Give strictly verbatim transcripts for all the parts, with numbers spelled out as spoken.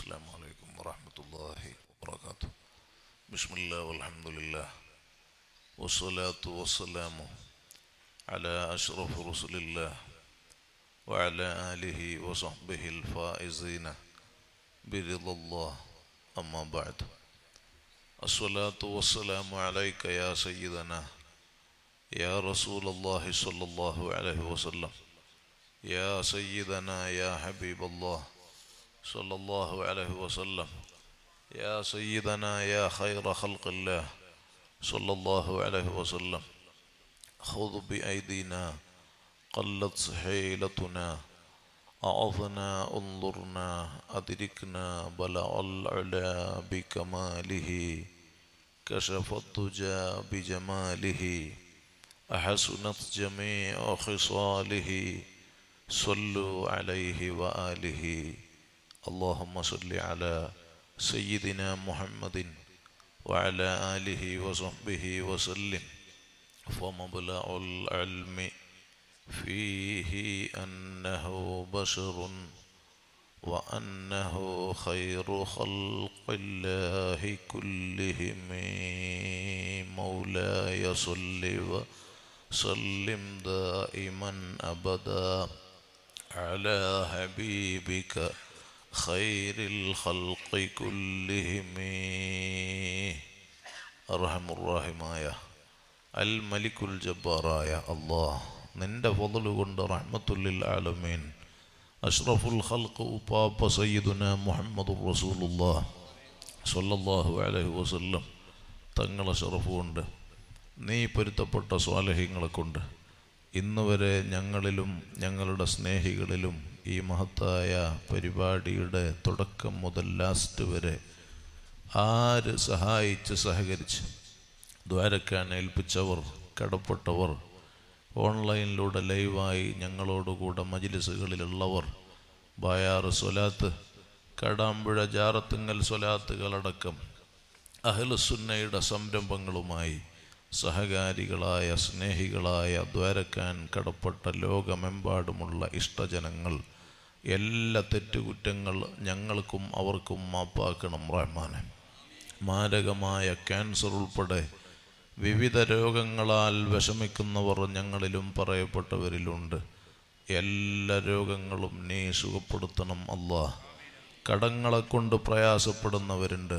السلام عليكم ورحمة الله وبركاته. بسم الله والحمد لله والصلاة والسلام على أشرف رسل الله وعلى آله وصحبه الفائزين برضا الله. أما بعد، الصلاة والسلام عليك يا سيدنا يا رسول الله صلى الله عليه وسلم، يا سيدنا يا حبيب الله صلى الله عليه وسلم، يا سيدنا يا خير خلق الله صلى الله عليه وسلم. خذ بأيدينا قلت سحيلتنا، أعظنا انظرنا أدركنا، بلع العلا بكماله، كشف الدجى بجماله، أحسنت جميع خصاله، صلوا عليه وآله. اللهم صل على سيدنا محمد وعلى آله وصحبه وسلم، فمبلغ العلم فيه أنه بشر وأنه خير خلق الله كلهم. مولاي صل وسلم دائما أبدا على حبيبك خير الخلق كلهم، ارحم الراحماയ അൽമലിക്കുൽ ജബ്ബാറായ അല്ലാഹ്, നിന്റെ ഫളു കൊണ്ട് റഹ്മത്തുൽ ആലമീൻ അഷ്റഫുൽ ഖൽഖ് ഉപ്പാപ്പ സയ്യിദുനാ മുഹമ്മദുർ റസൂലുള്ളാഹ് സ്വല്ലല്ലാഹു അലൈഹി വസല്ലം തങ്ങളെ ശറഫ് കൊണ്ട്, നീ പൊരുത്തപ്പെട്ട സ്വാലഹ്യങ്ങളെ കൊണ്ട് ഇന്നുവരെ ഞങ്ങളിലും ഞങ്ങളുടെ സ്നേഹികളിലും ഈ മഹത്തായ പരിപാടിയുടെ തുടക്കം മുതൽ ലാസ്റ്റ് വരെ ആര് സഹായിച്ച് സഹകരിച്ച്, ദ്വാരക്കാൻ ഏൽപ്പിച്ചവർ, കടപ്പെട്ടവർ, ഓൺലൈനിലൂടെ ലൈവായി ഞങ്ങളോടുകൂടെ മജ്ലിസുകളിലുള്ളവർ, ബയാർ സ്വലാത്ത്, കടാമ്പുഴ ജാറത്തുങ്ങൽ സ്വലാത്തുകളടക്കം അഹ്ലുസുന്നയുടെ സംരംഭങ്ങളുമായി സഹകാരികളായ, സ്നേഹികളായ, ദ്വാരക്കാൻ കടപ്പെട്ട ലോകമെമ്പാടുമുള്ള ഇഷ്ടജനങ്ങൾ, എല്ലാ തെറ്റുകുറ്റങ്ങൾ ഞങ്ങൾക്കും അവർക്കും മാപ്പാക്കണം റഹ്മാനെ. മാരകമായ ക്യാൻസർ ഉൾപ്പെടെ വിവിധ രോഗങ്ങളാൽ വിഷമിക്കുന്നവർ ഞങ്ങളിലും പറയപ്പെട്ടവരിലുണ്ട്. എല്ലാ രോഗങ്ങളും നീ സുഖപ്പെടുത്തണം അല്ലാഹ്. കടങ്ങളെ കൊണ്ട് പ്രയാസപ്പെടുന്നവരുണ്ട്,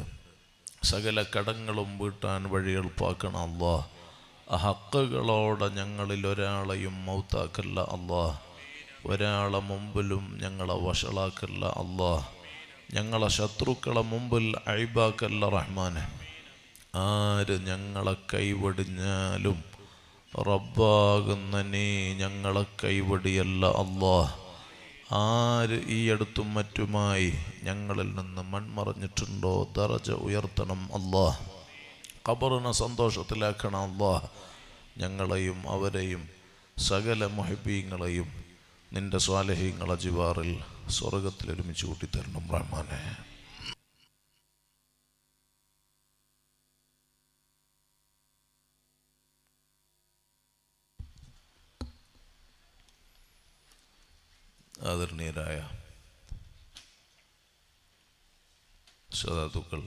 സകല കടങ്ങളും വീട്ടാൻ വഴി എളുപ്പാക്കണം അല്ലാഹ്. ഹക്കുകളോടെ ഞങ്ങളിൽ ഒരാളെയും മൗത്താക്കല്ല അല്ലാഹ്. ഒരാളെ മുമ്പിലും ഞങ്ങളെ വഷളാക്കല്ല അല്ലാഹ്. ഞങ്ങളെ ശത്രുക്കളെ മുമ്പിൽ അഴിബാക്കല്ല റഹ്മാനെ. ആര് ഞങ്ങളെ കൈവടിഞ്ഞാലും റബ്ബാകുന്ന നീ ഞങ്ങളെ കൈവടിയല്ല അല്ലാഹ്. ആര് ഈ അടുത്തും മറ്റുമായി ഞങ്ങളിൽ നിന്ന് മൺമറഞ്ഞിട്ടുണ്ടോ ദറജ ഉയർത്തണം അല്ലാഹ്. ഖബറിനെ സന്തോഷത്തിലാക്കണം അല്ലാഹ്. ഞങ്ങളെയും അവരെയും സകല മുഹബ്ബീങ്ങളെയും നിൻ്റെ സ്വാലഹീങ്ങളെ ജിവാറിൽ സ്വർഗത്തിൽ ഒരുമിച്ച് കൂട്ടിത്തരണം റഹ്മാനെ. ആദരണീയരായ സദാതുക്കൾ,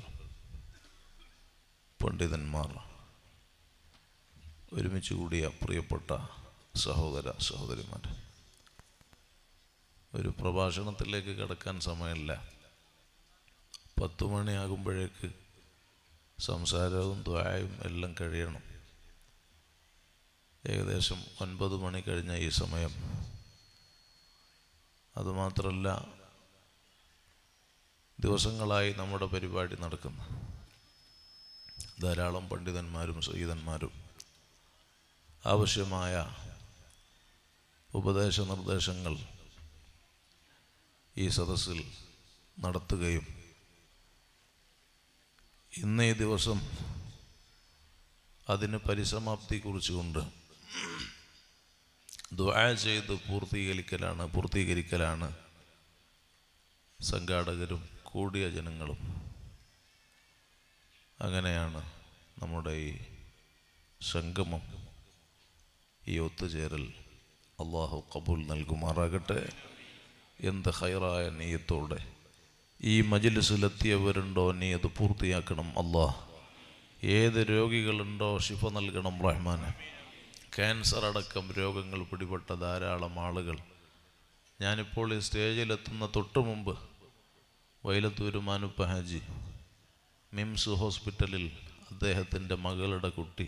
പണ്ഡിതന്മാർ, ഒരുമിച്ച് കൂടിയ പ്രിയപ്പെട്ട സഹോദര സഹോദരിമാർ, ഒരു പ്രഭാഷണത്തിലേക്ക് കടക്കാൻ സമയമില്ല. പത്തു മണിയാകുമ്പോഴേക്ക് സംസാരവും ദ്വായവും എല്ലാം കഴിയണം. ഏകദേശം ഒൻപത് മണി കഴിഞ്ഞ ഈ സമയം, അതുമാത്രമല്ല ദിവസങ്ങളായി നമ്മുടെ പരിപാടി നടക്കുന്ന ധാരാളം പണ്ഡിതന്മാരും സയ്യിദന്മാരും ആവശ്യമായ ഉപദേശ നിർദ്ദേശങ്ങൾ ഈ സദസ്സിൽ നടത്തുകയും ഇന്നേ ദിവസം അതിന് പരിസമാപ്തി കുറിച്ചുകൊണ്ട് ദുആ ചെയ്ത് പൂർത്തീകരിക്കലാണ് പൂർത്തീകരിക്കലാണ് സംഘാടകരും കൂടിയ ജനങ്ങളും. അങ്ങനെയാണ് നമ്മുടെ ഈ സംഗമം, ഈ ഒത്തുചേരൽ. അള്ളാഹു ഖബൂൽ നൽകുമാറാകട്ടെ. എന്ത് ഹൈറായ നീയത്തോടെ ഈ ഈ മജിലിസിലെത്തിയവരുണ്ടോ, നീ അത് പൂർത്തിയാക്കണം അല്ലാഹ്. ഏത് രോഗികളുണ്ടോ ശിഫ നൽകണം റഹ്മാനെ. ക്യാൻസർ അടക്കം രോഗങ്ങൾ പിടിപെട്ട ധാരാളം ആളുകൾ. ഞാനിപ്പോൾ ഈ സ്റ്റേജിലെത്തുന്ന തൊട്ട് മുമ്പ് വൈലത്തൂർ മാനുപ്പ ഹാജി മിംസ് ഹോസ്പിറ്റലിൽ അദ്ദേഹത്തിൻ്റെ മകളുടെ കുട്ടി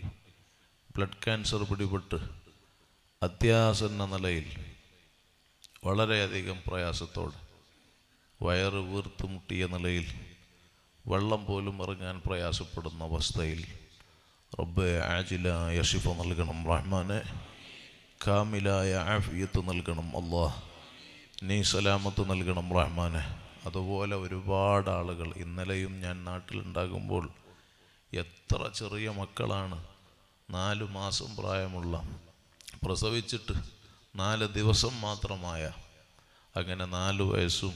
ബ്ലഡ് ക്യാൻസർ പിടിപെട്ട് അത്യാസന്ന നിലയിൽ വളരെയധികം പ്രയാസത്തോടെ വയറ് വീർത്തുമുട്ടിയ നിലയിൽ വെള്ളം പോലും ഇറങ്ങാൻ പ്രയാസപ്പെടുന്ന അവസ്ഥയിൽ റബ്ബേ ആജിലായ ശിഫ നൽകണം റഹ്മാനെ, കാമിലായ ആഫിയത്ത് നൽകണം അല്ലാഹ്, നീ സലാമത്ത് നൽകണം റഹ്മാനെ. അതുപോലെ ഒരുപാട് ആളുകൾ ഇന്നലെയും ഞാൻ നാട്ടിലുണ്ടാകുമ്പോൾ എത്ര ചെറിയ മക്കളാണ്, നാലു മാസം പ്രായമുള്ള, പ്രസവിച്ചിട്ട് നാല് ദിവസം മാത്രമായ, അങ്ങനെ നാല് വയസ്സും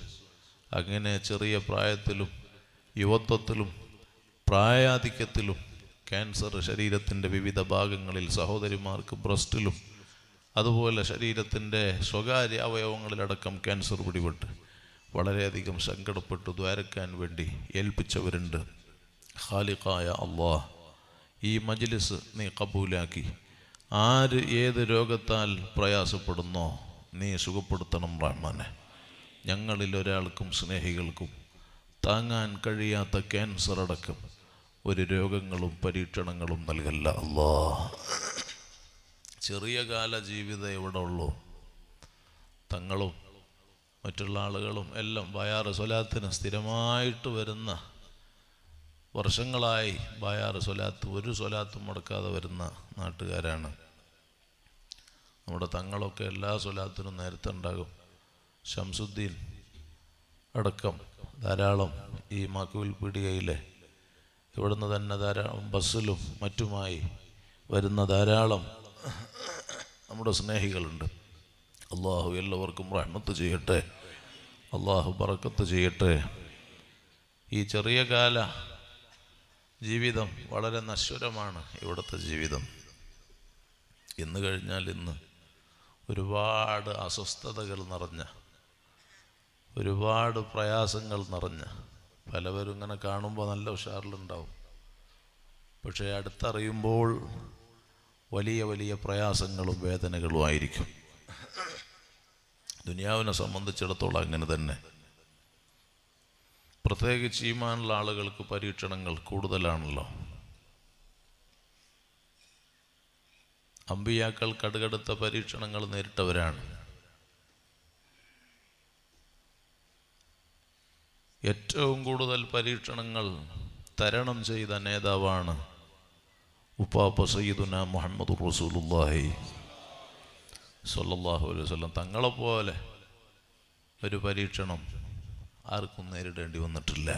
അങ്ങനെ ചെറിയ പ്രായത്തിലും യുവത്വത്തിലും പ്രായാധിക്യത്തിലും ക്യാൻസർ ശരീരത്തിൻ്റെ വിവിധ ഭാഗങ്ങളിൽ സഹോദരിമാർക്ക് ബ്രസ്റ്റിലും അതുപോലെ ശരീരത്തിൻ്റെ സ്വകാര്യ അവയവങ്ങളിലടക്കം ക്യാൻസർ പിടിപെട്ട് വളരെയധികം സങ്കടപ്പെട്ടു ദ്വാരക്കാൻ വേണ്ടി ഏൽപ്പിച്ചവരുണ്ട്. ഖാലിഖായ അല്ലാഹ്, ഈ മജ്ലിസ് നീ കബൂലാക്കി. ആര് ഏത് രോഗത്താൽ പ്രയാസപ്പെടുന്നോ നീ സുഖപ്പെടുത്തണം റഹ്മാനെ. ഞങ്ങളിലൊരാൾക്കും സ്നേഹികൾക്കും താങ്ങാൻ കഴിയാത്ത ക്യാൻസർ അടക്കം ഒരു രോഗങ്ങളും പരീക്ഷണങ്ങളും നൽകല്ല അല്ലാഹ്. ചെറിയ കാല ജീവിതം എവിടെ ഉള്ളൂ. തങ്ങളും മറ്റുള്ള ആളുകളും എല്ലാം ബയാർ സ്വലാത്തിന് സ്ഥിരമായിട്ട് വരുന്ന, വർഷങ്ങളായി ബയാർ സ്വലാത്ത് ഒരു സ്വലാത്തും മുടക്കാതെ വരുന്ന നാട്ടുകാരാണ്. നമ്മുടെ തങ്ങളൊക്കെ എല്ലാ സ്വലാത്തിനും നേരത്തെ ഉണ്ടാകും. ശംസുദ്ദീൻ അടക്കം ധാരാളം ഈ മാക്കുവിൽ പീടികയിലെ ഇവിടുന്ന് തന്നെ ധാരാളം ബസ്സിലും മറ്റുമായി വരുന്ന ധാരാളം നമ്മുടെ സ്നേഹികളുണ്ട്. അള്ളാഹു എല്ലാവർക്കും റഹ്മത്ത് ചെയ്യട്ടെ, അള്ളാഹു ബറക്കത്ത് ചെയ്യട്ടെ. ഈ ചെറിയ കാല ജീവിതം വളരെ നശ്വരമാണ് ഇവിടുത്തെ ജീവിതം. ഇന്ന് കഴിഞ്ഞാൽ ഇന്ന് ഒരുപാട് അസ്വസ്ഥതകൾ നിറഞ്ഞ, ഒരുപാട് പ്രയാസങ്ങൾ നിറഞ്ഞ പലവരും ഇങ്ങനെ കാണുമ്പോൾ നല്ല ഉഷാറിലുണ്ടാവും. പക്ഷേ അടുത്തറിയുമ്പോൾ വലിയ വലിയ പ്രയാസങ്ങളും വേദനകളും ആയിരിക്കും. ദുനിയാവിനെ സംബന്ധിച്ചിടത്തോളം അങ്ങനെ തന്നെ. പ്രത്യേകിച്ച് ഈമാനുള്ള ആളുകൾക്ക് പരീക്ഷണങ്ങൾ കൂടുതലാണല്ലോ. അമ്പിയാക്കൾ കടുകടുത്ത പരീക്ഷണങ്ങൾ നേരിട്ടവരാണ്. ഏറ്റവും കൂടുതൽ പരീക്ഷണങ്ങൾ തരണം ചെയ്ത നേതാവാണ് ഉപ്പാപ്പ സയ്യിദുന മുഹമ്മദ് റസൂലുള്ളാഹി സ്വല്ലല്ലാഹു അലൈഹി വസല്ലം. തങ്ങളെപ്പോലെ ഒരു പരീക്ഷണം ആർക്കും നേരിടേണ്ടി വന്നിട്ടില്ല.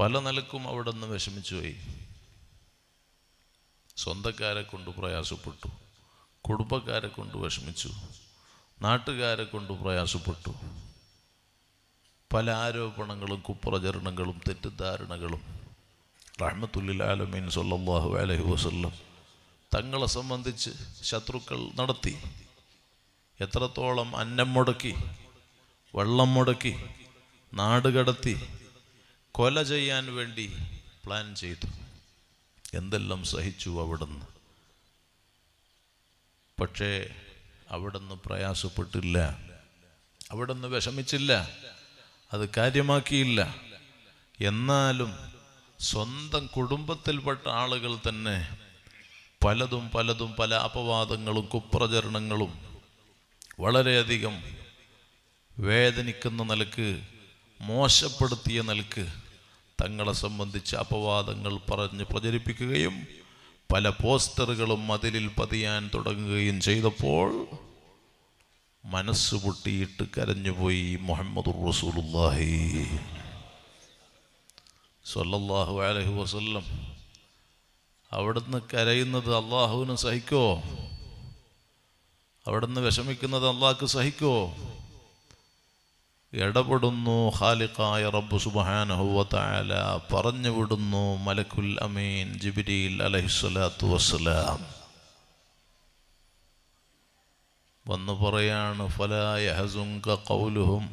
പല നിലക്കും അവിടെ നിന്ന് വിഷമിച്ചുപോയി. സ്വന്തക്കാരെ കൊണ്ട് പ്രയാസപ്പെട്ടു, കുടുംബക്കാരെ കൊണ്ട് വിഷമിച്ചു, നാട്ടുകാരെ കൊണ്ട് പ്രയാസപ്പെട്ടു. പല ആരോപണങ്ങളും കുപ്രചരണങ്ങളും തെറ്റിദ്ധാരണകളും. റഹ്മത്തുൽ ആലമീൻ സല്ലല്ലാഹു അലൈഹി വസല്ലം തങ്ങളെ സംബന്ധിച്ച് ശത്രുക്കൾ നടത്തി. എത്രത്തോളം അന്നം മുടക്കി, വെള്ളം മുടക്കി, നാടുകടത്തി, കൊല ചെയ്യാൻ വേണ്ടി പ്ലാൻ ചെയ്തു. എന്തെല്ലാം സഹിച്ചു അവിടുന്ന്. പക്ഷേ അവിടുന്ന് പ്രയാസപ്പെട്ടില്ല, അവിടുന്ന് വിഷമിച്ചില്ല, അത് കാര്യമാക്കിയില്ല. എന്നാലും സ്വന്തം കുടുംബത്തിൽപ്പെട്ട ആളുകൾ തന്നെ പലതും പലതും പല അപവാദങ്ങളും കുപ്രചരണങ്ങളും വളരെയധികം വേദനിക്കുന്ന നിലക്ക്, മോശപ്പെടുത്തിയ നിലക്ക് തങ്ങളെ സംബന്ധിച്ച് അപവാദങ്ങൾ പറഞ്ഞ് പ്രചരിപ്പിക്കുകയും പല പോസ്റ്ററുകളും മതിലിൽ പതിയാൻ തുടങ്ങുകയും ചെയ്തപ്പോൾ മനസ്സ് പൊട്ടിയിട്ട് കരഞ്ഞുപോയി മുഹമ്മദുർ റസൂലുള്ളാഹി സ്വല്ലല്ലാഹു അലൈഹി വസല്ലം. അവിടുന്ന് കരയുന്നത് അള്ളാഹുവിന് സഹിക്കോ? അവിടുന്ന് വിഷമിക്കുന്നത് അള്ളാഹ്ക്ക് സഹിക്കോ? ഇടപെടുന്നു ഖാലിഖായ റബ്ബ് സുബ്ഹാനഹു വ തആല, പറഞ്ഞു വിടുന്നു മലക്കുൽ അമീൻ ജിബ്രീൽ അലൈഹിസ്സലാത്തു വസ്സലാം. വന്നു പറയാണ് ഫലാ യഹസുൻക ഖൗലുഹും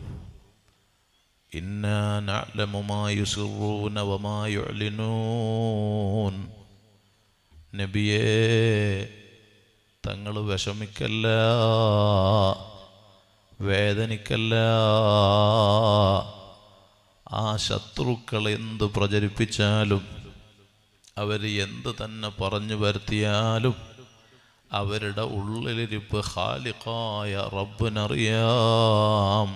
ഇന്നാ നഅലമു മാ യുസിറൂന വമാ യുഅ്ലിനൂൻ. നബിയേ, തങ്ങൾ വിഷമിക്കല്ല, വേദനിക്കല്ല. ആ ശത്രുക്കൾ എന്ത് പ്രചരിപ്പിച്ചാലും, അവർ എന്ത് തന്നെ പറഞ്ഞു വരുത്തിയാലും, അവരുടെ ഉള്ളിലിരിപ്പ് ഖാലിഖായ റബ്ബിനറിയാം.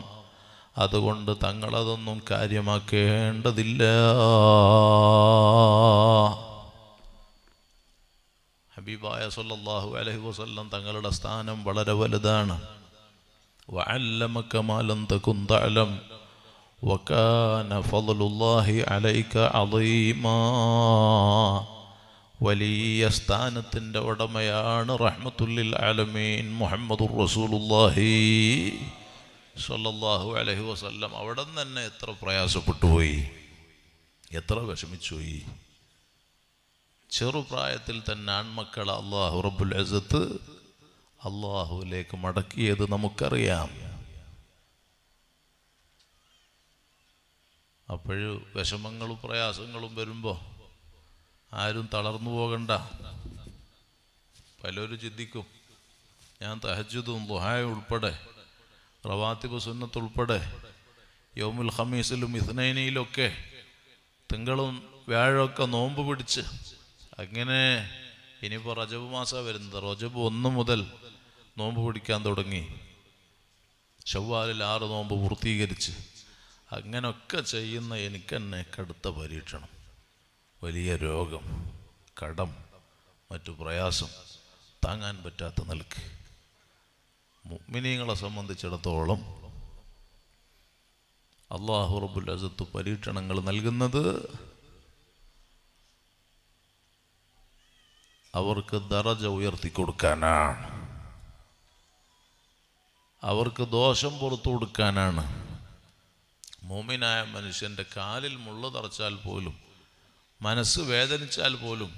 അതുകൊണ്ട് തങ്ങളതൊന്നും കാര്യമാക്കേണ്ടതില്ല. ഹബീബായ സല്ലല്ലാഹു അലൈഹി വസല്ലം തങ്ങളുടെ സ്ഥാനം വളരെ വലുതാണ്. വഅല്ലമക മാ ലം തകുൻ തഅലം വകാന ഫളലുല്ലാഹി അലൈക അളീമാ. വലിയ സ്ഥാനത്തിൻ്റെ ഉടമയാണ് റഹ്മത്തുല്ലിൽ ആലമീൻ മുഹമ്മദുർ റസൂലുള്ളാഹി സല്ലല്ലാഹു അലൈഹി വസല്ലം. അവിടെ നിന്ന് തന്നെ എത്ര പ്രയാസപ്പെട്ടു പോയി, എത്ര വിഷമിച്ചുപോയി. ചെറുപ്രായത്തിൽ തന്നെ ആൺമക്കളെ അള്ളാഹു റബ്ബുൽ ഇസ്സത്ത് അള്ളാഹുവിലേക്ക് മടക്കിയത് നമുക്കറിയാം. അപ്പോഴും വിഷമങ്ങളും പ്രയാസങ്ങളും വരുമ്പോൾ ആരും തളർന്നു പോകണ്ട. പലരും ചിന്തിക്കും, ഞാൻ തഹജ്ജുദും ദുഹായും ഉൾപ്പെടെ റവാത്തിബ് സുന്നത്ത് ഉൾപ്പെടെ യൗമുൽ ഖമീസിലും ഇസ്നൈനിയിലൊക്കെ തിങ്കളും വ്യാഴമൊക്കെ നോമ്പ് പിടിച്ച് അങ്ങനെ ഇനിയിപ്പോൾ റജബ് മാസമാണ് വരുന്നത്. റജബ് ഒന്ന് മുതൽ നോമ്പ് പിടിക്കാൻ തുടങ്ങി, ഷവ്വാലിൽ ആറ് നോമ്പ് പൂർത്തീകരിച്ച്, അങ്ങനെയൊക്കെ ചെയ്യുന്ന എനിക്കെന്നെ കടുത്ത പരീക്ഷണം, വലിയ രോഗം, കടം, മറ്റു പ്രയാസം, താങ്ങാൻ പറ്റാത്ത നിലക്ക്. മുഅ്മിനീങ്ങളെ സംബന്ധിച്ചിടത്തോളം അല്ലാഹു റബ്ബുൽ ഇസ്സത്ത് പരീക്ഷണങ്ങൾ നൽകുന്നത് അവർക്ക് ദറജ ഉയർത്തിക്കൊടുക്കാനാണ്, അവർക്ക് ദോഷം പുറത്തു കൊടുക്കാനാണ്. മുഅ്മിനായ മനുഷ്യൻ്റെ കാലിൽ മുള്ളു തറച്ചാൽ പോലും, മനസ്സ് വേദനിച്ചാൽ പോലും,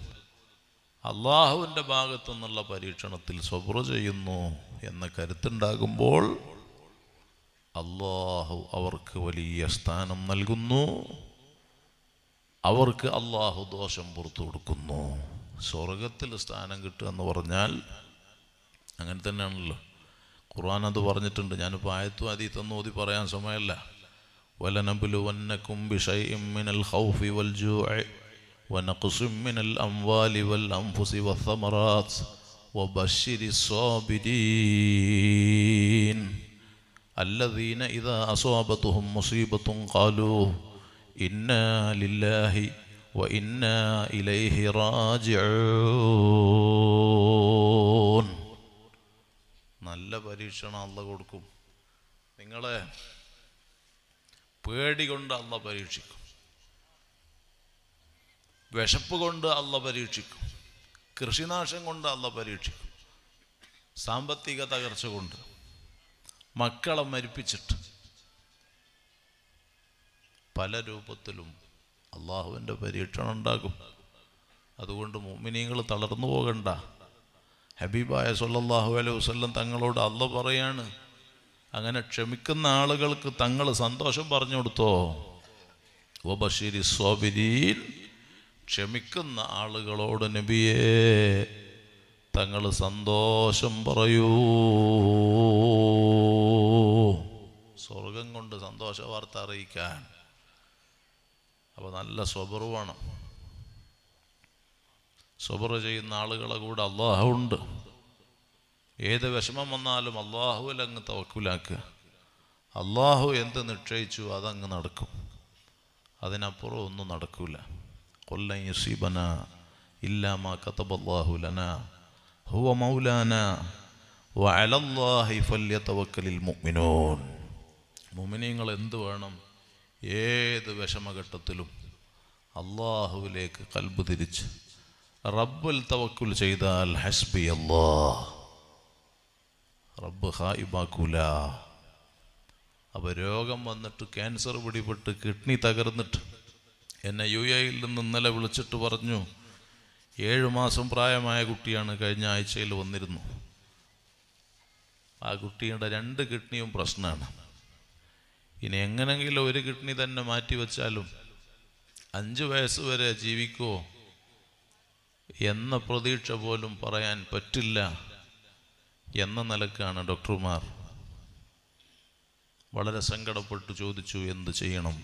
അള്ളാഹുവിൻ്റെ ഭാഗത്തു നിന്നുള്ള പരീക്ഷണത്തിൽ സബ്ർ ചെയ്യുന്നു എന്ന കരുത്തുണ്ടാകുമ്പോൾ അള്ളാഹു അവർക്ക് വലിയ സ്ഥാനം നൽകുന്നു, അവർക്ക് അള്ളാഹു ദോഷം പുറത്തു കൊടുക്കുന്നു. സ്വർഗത്തിൽ സ്ഥാനം കിട്ടുക എന്ന് പറഞ്ഞാൽ അങ്ങനെ തന്നെയാണല്ലോ. ഖുർആൻ അത് പറഞ്ഞിട്ടുണ്ട്. ഞാനിപ്പോൾ ആയത്തും അതീത്തൊന്നും ഓതി പറയാൻ സമയമല്ല. വലനബുലുവന്നകും ബിശൈഇം മിനൽ ഖൗഫി വൽ ജൂഇ വനഖ്സി മിനൽ അംവാലി വൽ അൻഫുസി വസ്സമറാത് വബശ്ശിരിസ് സാബിരീൻ അല്ലദീന ഇദാ അസ്വാബതുഹും മുസീബത്തുൻ ഖാലൂ ഇന്നാ ലില്ലാഹി വഇന്നാ ഇലൈഹി റാജിഊൻ. നല്ല പരീക്ഷണം അല്ലാഹു കൊടുക്കും. നിങ്ങളെ പേടി കൊണ്ട് അള്ള പരീക്ഷിക്കും, വിശപ്പ് കൊണ്ട് അള്ള പരീക്ഷിക്കും, കൃഷിനാശം കൊണ്ട് അള്ള പരീക്ഷിക്കും, സാമ്പത്തിക തകർച്ച കൊണ്ട്, മക്കളെ മരിപ്പിച്ചിട്ട്, പല രൂപത്തിലും അള്ളാഹുവിൻ്റെ പരീക്ഷണം ഉണ്ടാകും. അതുകൊണ്ട് മുഅ്മിനീങ്ങൾ തളർന്നു പോകണ്ട. ഹബീബായ സല്ലല്ലാഹു അലൈഹി വസല്ലം തങ്ങളോട് അള്ള പറയാണ്, അങ്ങനെ ക്ഷമിക്കുന്ന ആളുകൾക്ക് തങ്ങൾ സന്തോഷം പറഞ്ഞു കൊടുത്തോ. വബശിരി സ്വാബിരീൻ, ക്ഷമിക്കുന്ന ആളുകളോട് നബിയേ തങ്ങൾ സന്തോഷം പറയൂ. സ്വർഗം കൊണ്ട് സന്തോഷ വാർത്ത അറിയിക്കാൻ അപ്പോൾ നല്ല സബർ വേണം. സബർ ചെയ്യുന്ന ആളുകളെ കൂടെ അല്ലാഹു ഉണ്ട്. ഏത് വിഷമം വന്നാലും അള്ളാഹുവിൽ അങ്ങ് തവക്കുലാക്കുക. അള്ളാഹു എന്ത് നിശ്ചയിച്ചു അതങ്ങ് നടക്കും, അതിനപ്പുറം ഒന്നും നടക്കൂല. ഖുല്ലൻ യുസീബനാ ഇല്ലാ മാ കതബല്ലാഹു ലനാ ഹുവ മൗലാനാ വഅലല്ലാഹി ഫല്യതവക്കലിൽ മുഅ്മിനൂൻ. മുഅ്മിനീങ്ങൾ എന്ത് വേണം? ഏത് വിഷമഘട്ടത്തിലും അള്ളാഹുവിലേക്ക് ഖൽബ് തിരിച്ച് റബ്ബിൽ തവക്കുൽ ചെയ്താൽ ഹസ്ബി അല്ലാഹ്, റബ്ബ് ഖായിബാക്കൂല. അപ്പോൾ രോഗം വന്നിട്ട്, ക്യാൻസർ പിടിപെട്ട്, കിഡ്നി തകർന്നിട്ട്, എന്നെ യു എയിൽ നിന്ന് ഇന്നലെ വിളിച്ചിട്ട് പറഞ്ഞു, ഏഴു മാസം പ്രായമായ കുട്ടിയാണ്, കഴിഞ്ഞ ആഴ്ചയിൽ വന്നിരുന്നു. ആ കുട്ടിയുടെ രണ്ട് കിഡ്നിയും പ്രശ്നമാണ്. ഇനി എങ്ങനെങ്കിലും ഒരു കിഡ്നി തന്നെ മാറ്റിവെച്ചാലും അഞ്ച് വയസ്സുവരെ ജീവിക്കുമോ എന്ന പ്രതീക്ഷ പോലും പറയാൻ പറ്റില്ല എന്ന നിലക്കാണ് ഡോക്ടർമാർ. വളരെ സങ്കടപ്പെട്ടു ചോദിച്ചു, എന്ത് ചെയ്യണം?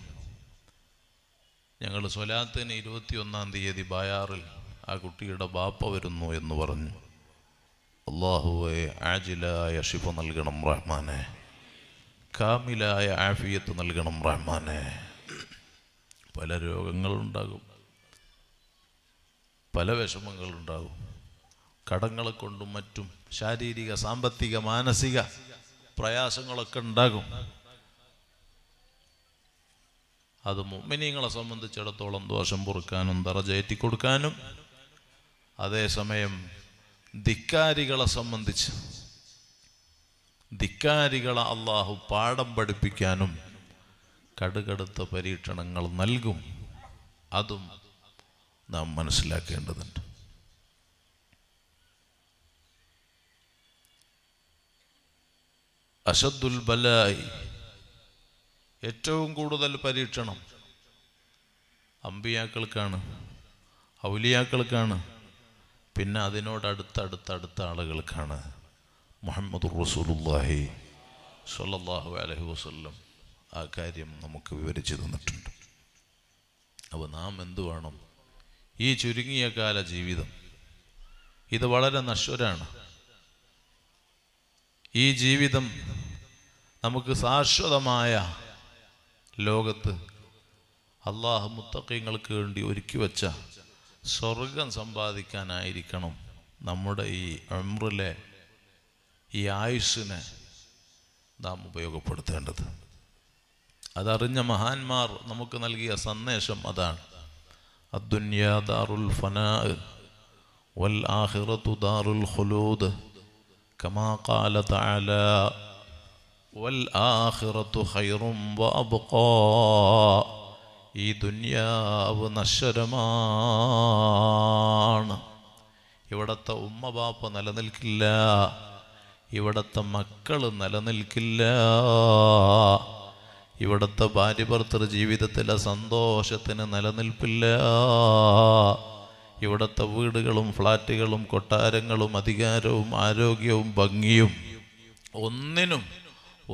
ഞങ്ങൾ സ്വലാത്തിന് ഇരുപത്തിയൊന്നാം തീയതി ബായാറിൽ ആ കുട്ടിയുടെ ബാപ്പ വരുന്നു എന്ന് പറഞ്ഞു. അള്ളാഹുവേ, ആജിലായ ഷിഫ നൽകണം റഹ്മാനെ, കാമിലായ ആഫിയത്ത് നൽകണം റഹ്മാനെ. പല രോഗങ്ങളുണ്ടാകും, പല വിഷമങ്ങളുണ്ടാകും, കടങ്ങളെ കൊണ്ടും മറ്റും ശാരീരിക സാമ്പത്തിക മാനസിക പ്രയാസങ്ങളൊക്കെ ഉണ്ടാകും. അത് മുഅ്മിനീങ്ങളെ സംബന്ധിച്ചിടത്തോളം ദോഷം പൊറുക്കാനും ദറജയേറ്റി കൊടുക്കാനും, അതേസമയം ധിക്കാരികളെ സംബന്ധിച്ച് ധിക്കാരികളെ അള്ളാഹു പാഠം പഠിപ്പിക്കാനും കടുകടുത്ത പരീക്ഷണങ്ങൾ നൽകും. അതും നാം മനസ്സിലാക്കേണ്ടതുണ്ട്. അശദ്ദുൽ ബലായി, ഏറ്റവും കൂടുതൽ പരീക്ഷണം അമ്പിയാക്കൾക്കാണ്, ഔലിയാക്കൾക്കാണ്, പിന്നെ അതിനോടടുത്തടുത്തടുത്ത ആളുകൾക്കാണ്. മുഹമ്മദുർ റസൂലുള്ളാഹി സ്വല്ലല്ലാഹു അലൈഹി വസല്ലം ആ കാര്യം നമുക്ക് വിവരിച്ചു തന്നിട്ടുണ്ട്. അപ്പോൾ നാം എന്തു വേണം? ഈ ചുരുങ്ങിയ കാല ജീവിതം ഇത് വളരെ നശ്വരാണ്. ഈ ജീവിതം നമുക്ക് ശാശ്വതമായ ലോകത്ത് അള്ളാഹു മുത്തഖീങ്ങൾക്ക് വേണ്ടി ഒരുക്കി വച്ച സ്വർഗം സമ്പാദിക്കാനായിരിക്കണം നമ്മുടെ ഈ ഉംറിലെ ഈ ആയുസ്സിനെ നാം ഉപയോഗപ്പെടുത്തേണ്ടത്. അതറിഞ്ഞ മഹാന്മാർ നമുക്ക് നൽകിയ സന്ദേശം അതാണ്. അദ്ദുനിയാ ദാറുൽ ഫനാ വൽ ആഖിറതു ദാറുൽ ഖുലൂദ് കമാ ഖാല തആലാ വൽ ആഖിറതു ഖൈറും വഅബ്ഖാ. ഈ ദുനിയാവ് നശ്വരമാണ്, ഇവിടത്തെ ഉമ്മ ബാപ്പ നിലനിൽക്കില്ല, ഇവിടത്തെ മക്കൾ നിലനിൽക്കില്ല, ഇവിടത്തെ ഭാര്യ ഭർത്തൃ ജീവിതത്തിലെ സന്തോഷത്തിന് നിലനിൽപ്പില്ല, ഇവിടത്തെ വീടുകളും ഫ്ലാറ്റുകളും കൊട്ടാരങ്ങളും അധികാരവും ആരോഗ്യവും ഭംഗിയും ഒന്നിനും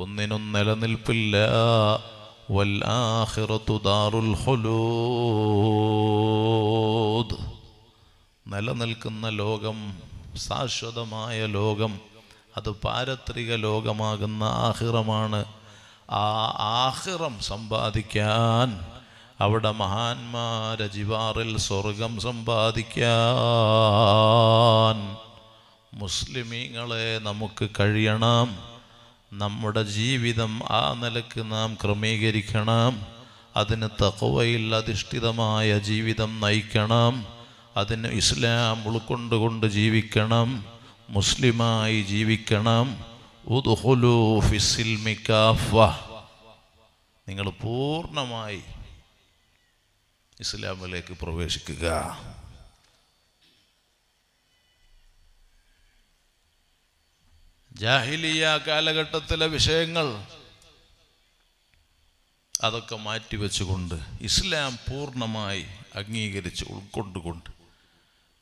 ഒന്നിനും നിലനിൽപ്പില്ല. വൽ ആഖിറത്തു ദാറുൽ ഹുലൂദ്, നിലനിൽക്കുന്ന ലോകം, ശാശ്വതമായ ലോകം, അത് പാരത്രിക ലോകമാകുന്ന ആഖിറമാണ്. ആ ആഖിറം സമ്പാദിക്കാൻ, അവിടെ മഹാന്മാരെ ജിവാറിൽ സ്വർഗം സമ്പാദിക്കാൻ മുസ്ലിമീങ്ങളെ നമുക്ക് കഴിയണം. നമ്മുടെ ജീവിതം ആ നിലക്ക് നാം ക്രമീകരിക്കണം. അതിന് തഖ്വയിൽ അധിഷ്ഠിതമായ ജീവിതം നയിക്കണം. അതിന് ഇസ്ലാം ഉൾക്കൊണ്ടുകൊണ്ട് ജീവിക്കണം, മുസ്ലിമായി ജീവിക്കണം. ഉദ്ഖുലൂ ഫിസ്സിൽമി കാഫ്വ, നിങ്ങൾ പൂർണ്ണമായി ഇസ്ലാമിലേക്ക് പ്രവേശിക്കുക. ജാഹിലിയ കാലഘട്ടത്തിലെ വിഷയങ്ങൾ അതൊക്കെ മാറ്റിവെച്ചുകൊണ്ട് ഇസ്ലാം പൂർണ്ണമായി അംഗീകരിച്ച് ഉൾക്കൊണ്ടുകൊണ്ട്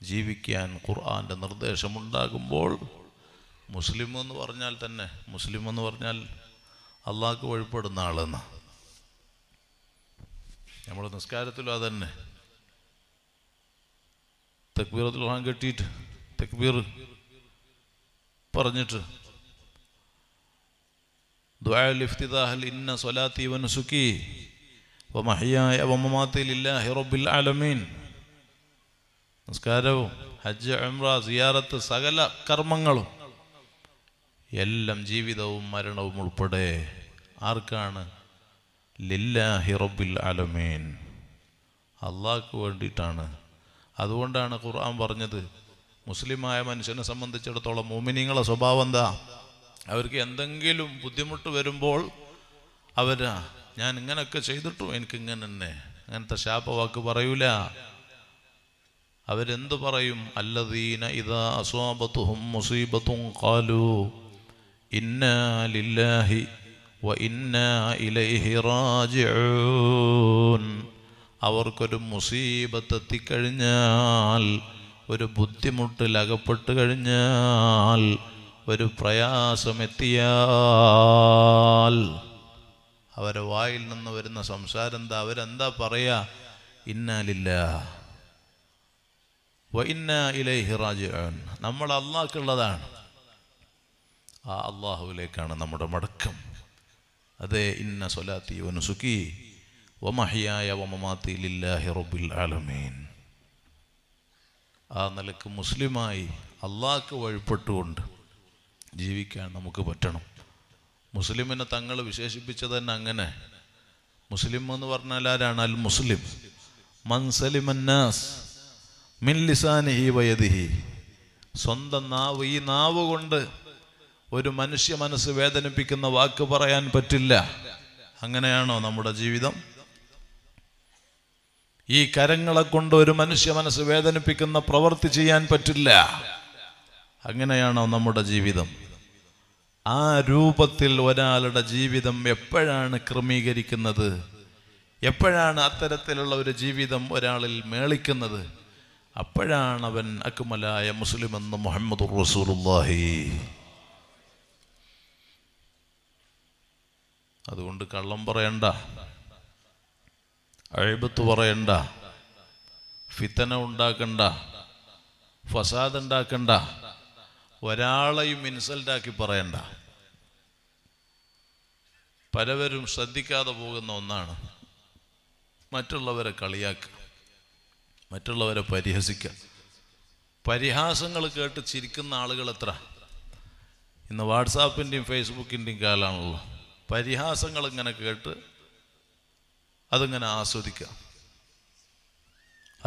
ജീവിക്കാൻ ഖുർആൻ്റെ നിർദ്ദേശമുണ്ടാകുമ്പോൾ, മുസ്ലിം എന്ന് പറഞ്ഞാൽ തന്നെ മുസ്ലിം എന്ന് പറഞ്ഞാൽ അള്ളാഹ്ക്ക് വഴിപ്പെടുന്ന ആളെന്ന്, നമ്മുടെ നിസ്കാരത്തിലും അതന്നെ. തക്ബീറത്തുൽ ഇഹ്റാം കെട്ടിയിട്ട് തക്ബീർ പറഞ്ഞിട്ട് ദുആഉൽ ഇഫ്തിദാഹൽ ഇന്ന സ്വലാത്തി വനുസുക്കി വമഹ്യായ വമമാതി ലില്ലാഹി റബ്ബിൽ ആലമീൻ. നിസ്കാരവും ഹജ്ജ് ഉംറ സിയാറത്ത് സകല കർമ്മങ്ങളും എല്ലാം ജീവിതവും മരണവും ഉൾപ്പെടെ ആർക്കാണ്? ലില്ലാഹി റബ്ബിൽ ആലമീൻ, അള്ളാഹ്ക്ക് വേണ്ടിയിട്ടാണ്. അതുകൊണ്ടാണ് ഖുർആൻ പറഞ്ഞത്, മുസ്ലിമായ മനുഷ്യനെ സംബന്ധിച്ചിടത്തോളം മുഅ്മിനീങ്ങളെ സ്വഭാവം എന്താ? അവർക്ക് എന്തെങ്കിലും ബുദ്ധിമുട്ട് വരുമ്പോൾ അവരാ ഞാൻ ഇങ്ങനെയൊക്കെ ചെയ്തിട്ടും എനിക്കിങ്ങനെ തന്നെ, അങ്ങനത്തെ ശാപവാക്ക് പറയൂല. അവരെന്ത് പറയും? അല്ലദീന ഇദാ അസ്വാബത്തുഹും മുസീബത്തുൻ ഖാലൂ إنا لله وإنا إليه راجعون. അവർക്കൊരു മുസീബത്തെത്തിക്കഴിഞ്ഞാൽ, ഒരു ബുദ്ധിമുട്ടിലകപ്പെട്ട് കഴിഞ്ഞാൽ, ഒരു പ്രയാസമെത്തിയാൽ അവരെ വായിൽ നിന്ന് വരുന്ന സംസാരം എന്താ? അവരെന്താ പറയാ? ഇന്നാ ലില്ലാഹി വ ഇന്നാ ഇലൈഹി റാജിഊൻ. നമ്മൾ അള്ളാഹുക്കുള്ളതാണ്, ആ അള്ളാഹുവിലേക്കാണ് നമ്മുടെ മടക്കം. അതേ, ഇന്ന സ്വലാത്തി വ നുസുകി വമഹ്യായ വമമാതി ലില്ലാഹി റബ്ബിൽ ആലമീൻ. ആ നിലക്ക് മുസ്ലിമായി അള്ളാഹ്ക്ക് വഴിപ്പെട്ടുകൊണ്ട് ജീവിക്കാൻ നമുക്ക് പറ്റണം. മുസ്ലിമിനെ തങ്ങൾ വിശേഷിപ്പിച്ചത് തന്നെ അങ്ങനെ. മുസ്ലിം എന്ന് പറഞ്ഞാൽ ആരാണ്? അൽ മുസ്ലിം മൻ സലിമന്നാസ് മിൻ ലിസാനിഹി വയദിഹി. സ്വന്തം നാവ്, ഈ നാവ് കൊണ്ട് ഒരു മനുഷ്യ മനസ്സ് വേദനിപ്പിക്കുന്ന വാക്ക് പറയാൻ പറ്റില്ല. അങ്ങനെയാണോ നമ്മുടെ ജീവിതം? ഈ കരങ്ങളെ കൊണ്ട് ഒരു മനുഷ്യ മനസ്സ് വേദനിപ്പിക്കുന്ന പ്രവൃത്തി ചെയ്യാൻ പറ്റില്ല. അങ്ങനെയാണോ നമ്മുടെ ജീവിതം? ആ രൂപത്തിൽ ഒരാളുടെ ജീവിതം എപ്പോഴാണ് ക്രമീകരിക്കുന്നത്? എപ്പോഴാണ് അത്തരത്തിലുള്ള ഒരു ജീവിതം ഒരാളിൽ മേളിക്കുന്നത്? അപ്പോഴാണ് അവൻ അക്മലായ മുസ്ലിമെന്ന് മുഹമ്മദ് റസൂലുള്ളാഹി. അതുകൊണ്ട് കള്ളം പറയണ്ട, അഴിബത്ത് പറയണ്ട, ഫിത്തന ഉണ്ടാക്കണ്ട, ഫസാദ് ഉണ്ടാക്കണ്ട, ഒരാളെയും ഇൻസൾട്ടാക്കി പറയണ്ട. പലവരും ശ്രദ്ധിക്കാതെ പോകുന്ന ഒന്നാണ് മറ്റുള്ളവരെ കളിയാക്കുക, മറ്റുള്ളവരെ പരിഹസിക്കുക. പരിഹാസങ്ങൾ കേട്ട് ചിരിക്കുന്ന ആളുകൾ എത്ര? ഇന്ന് വാട്സാപ്പിൻ്റെയും ഫേസ്ബുക്കിൻ്റെയും കാലമാണല്ലോ. പരിഹാസങ്ങൾ ഇങ്ങനെ കേട്ട് അതിങ്ങനെ ആസ്വദിക്കുക.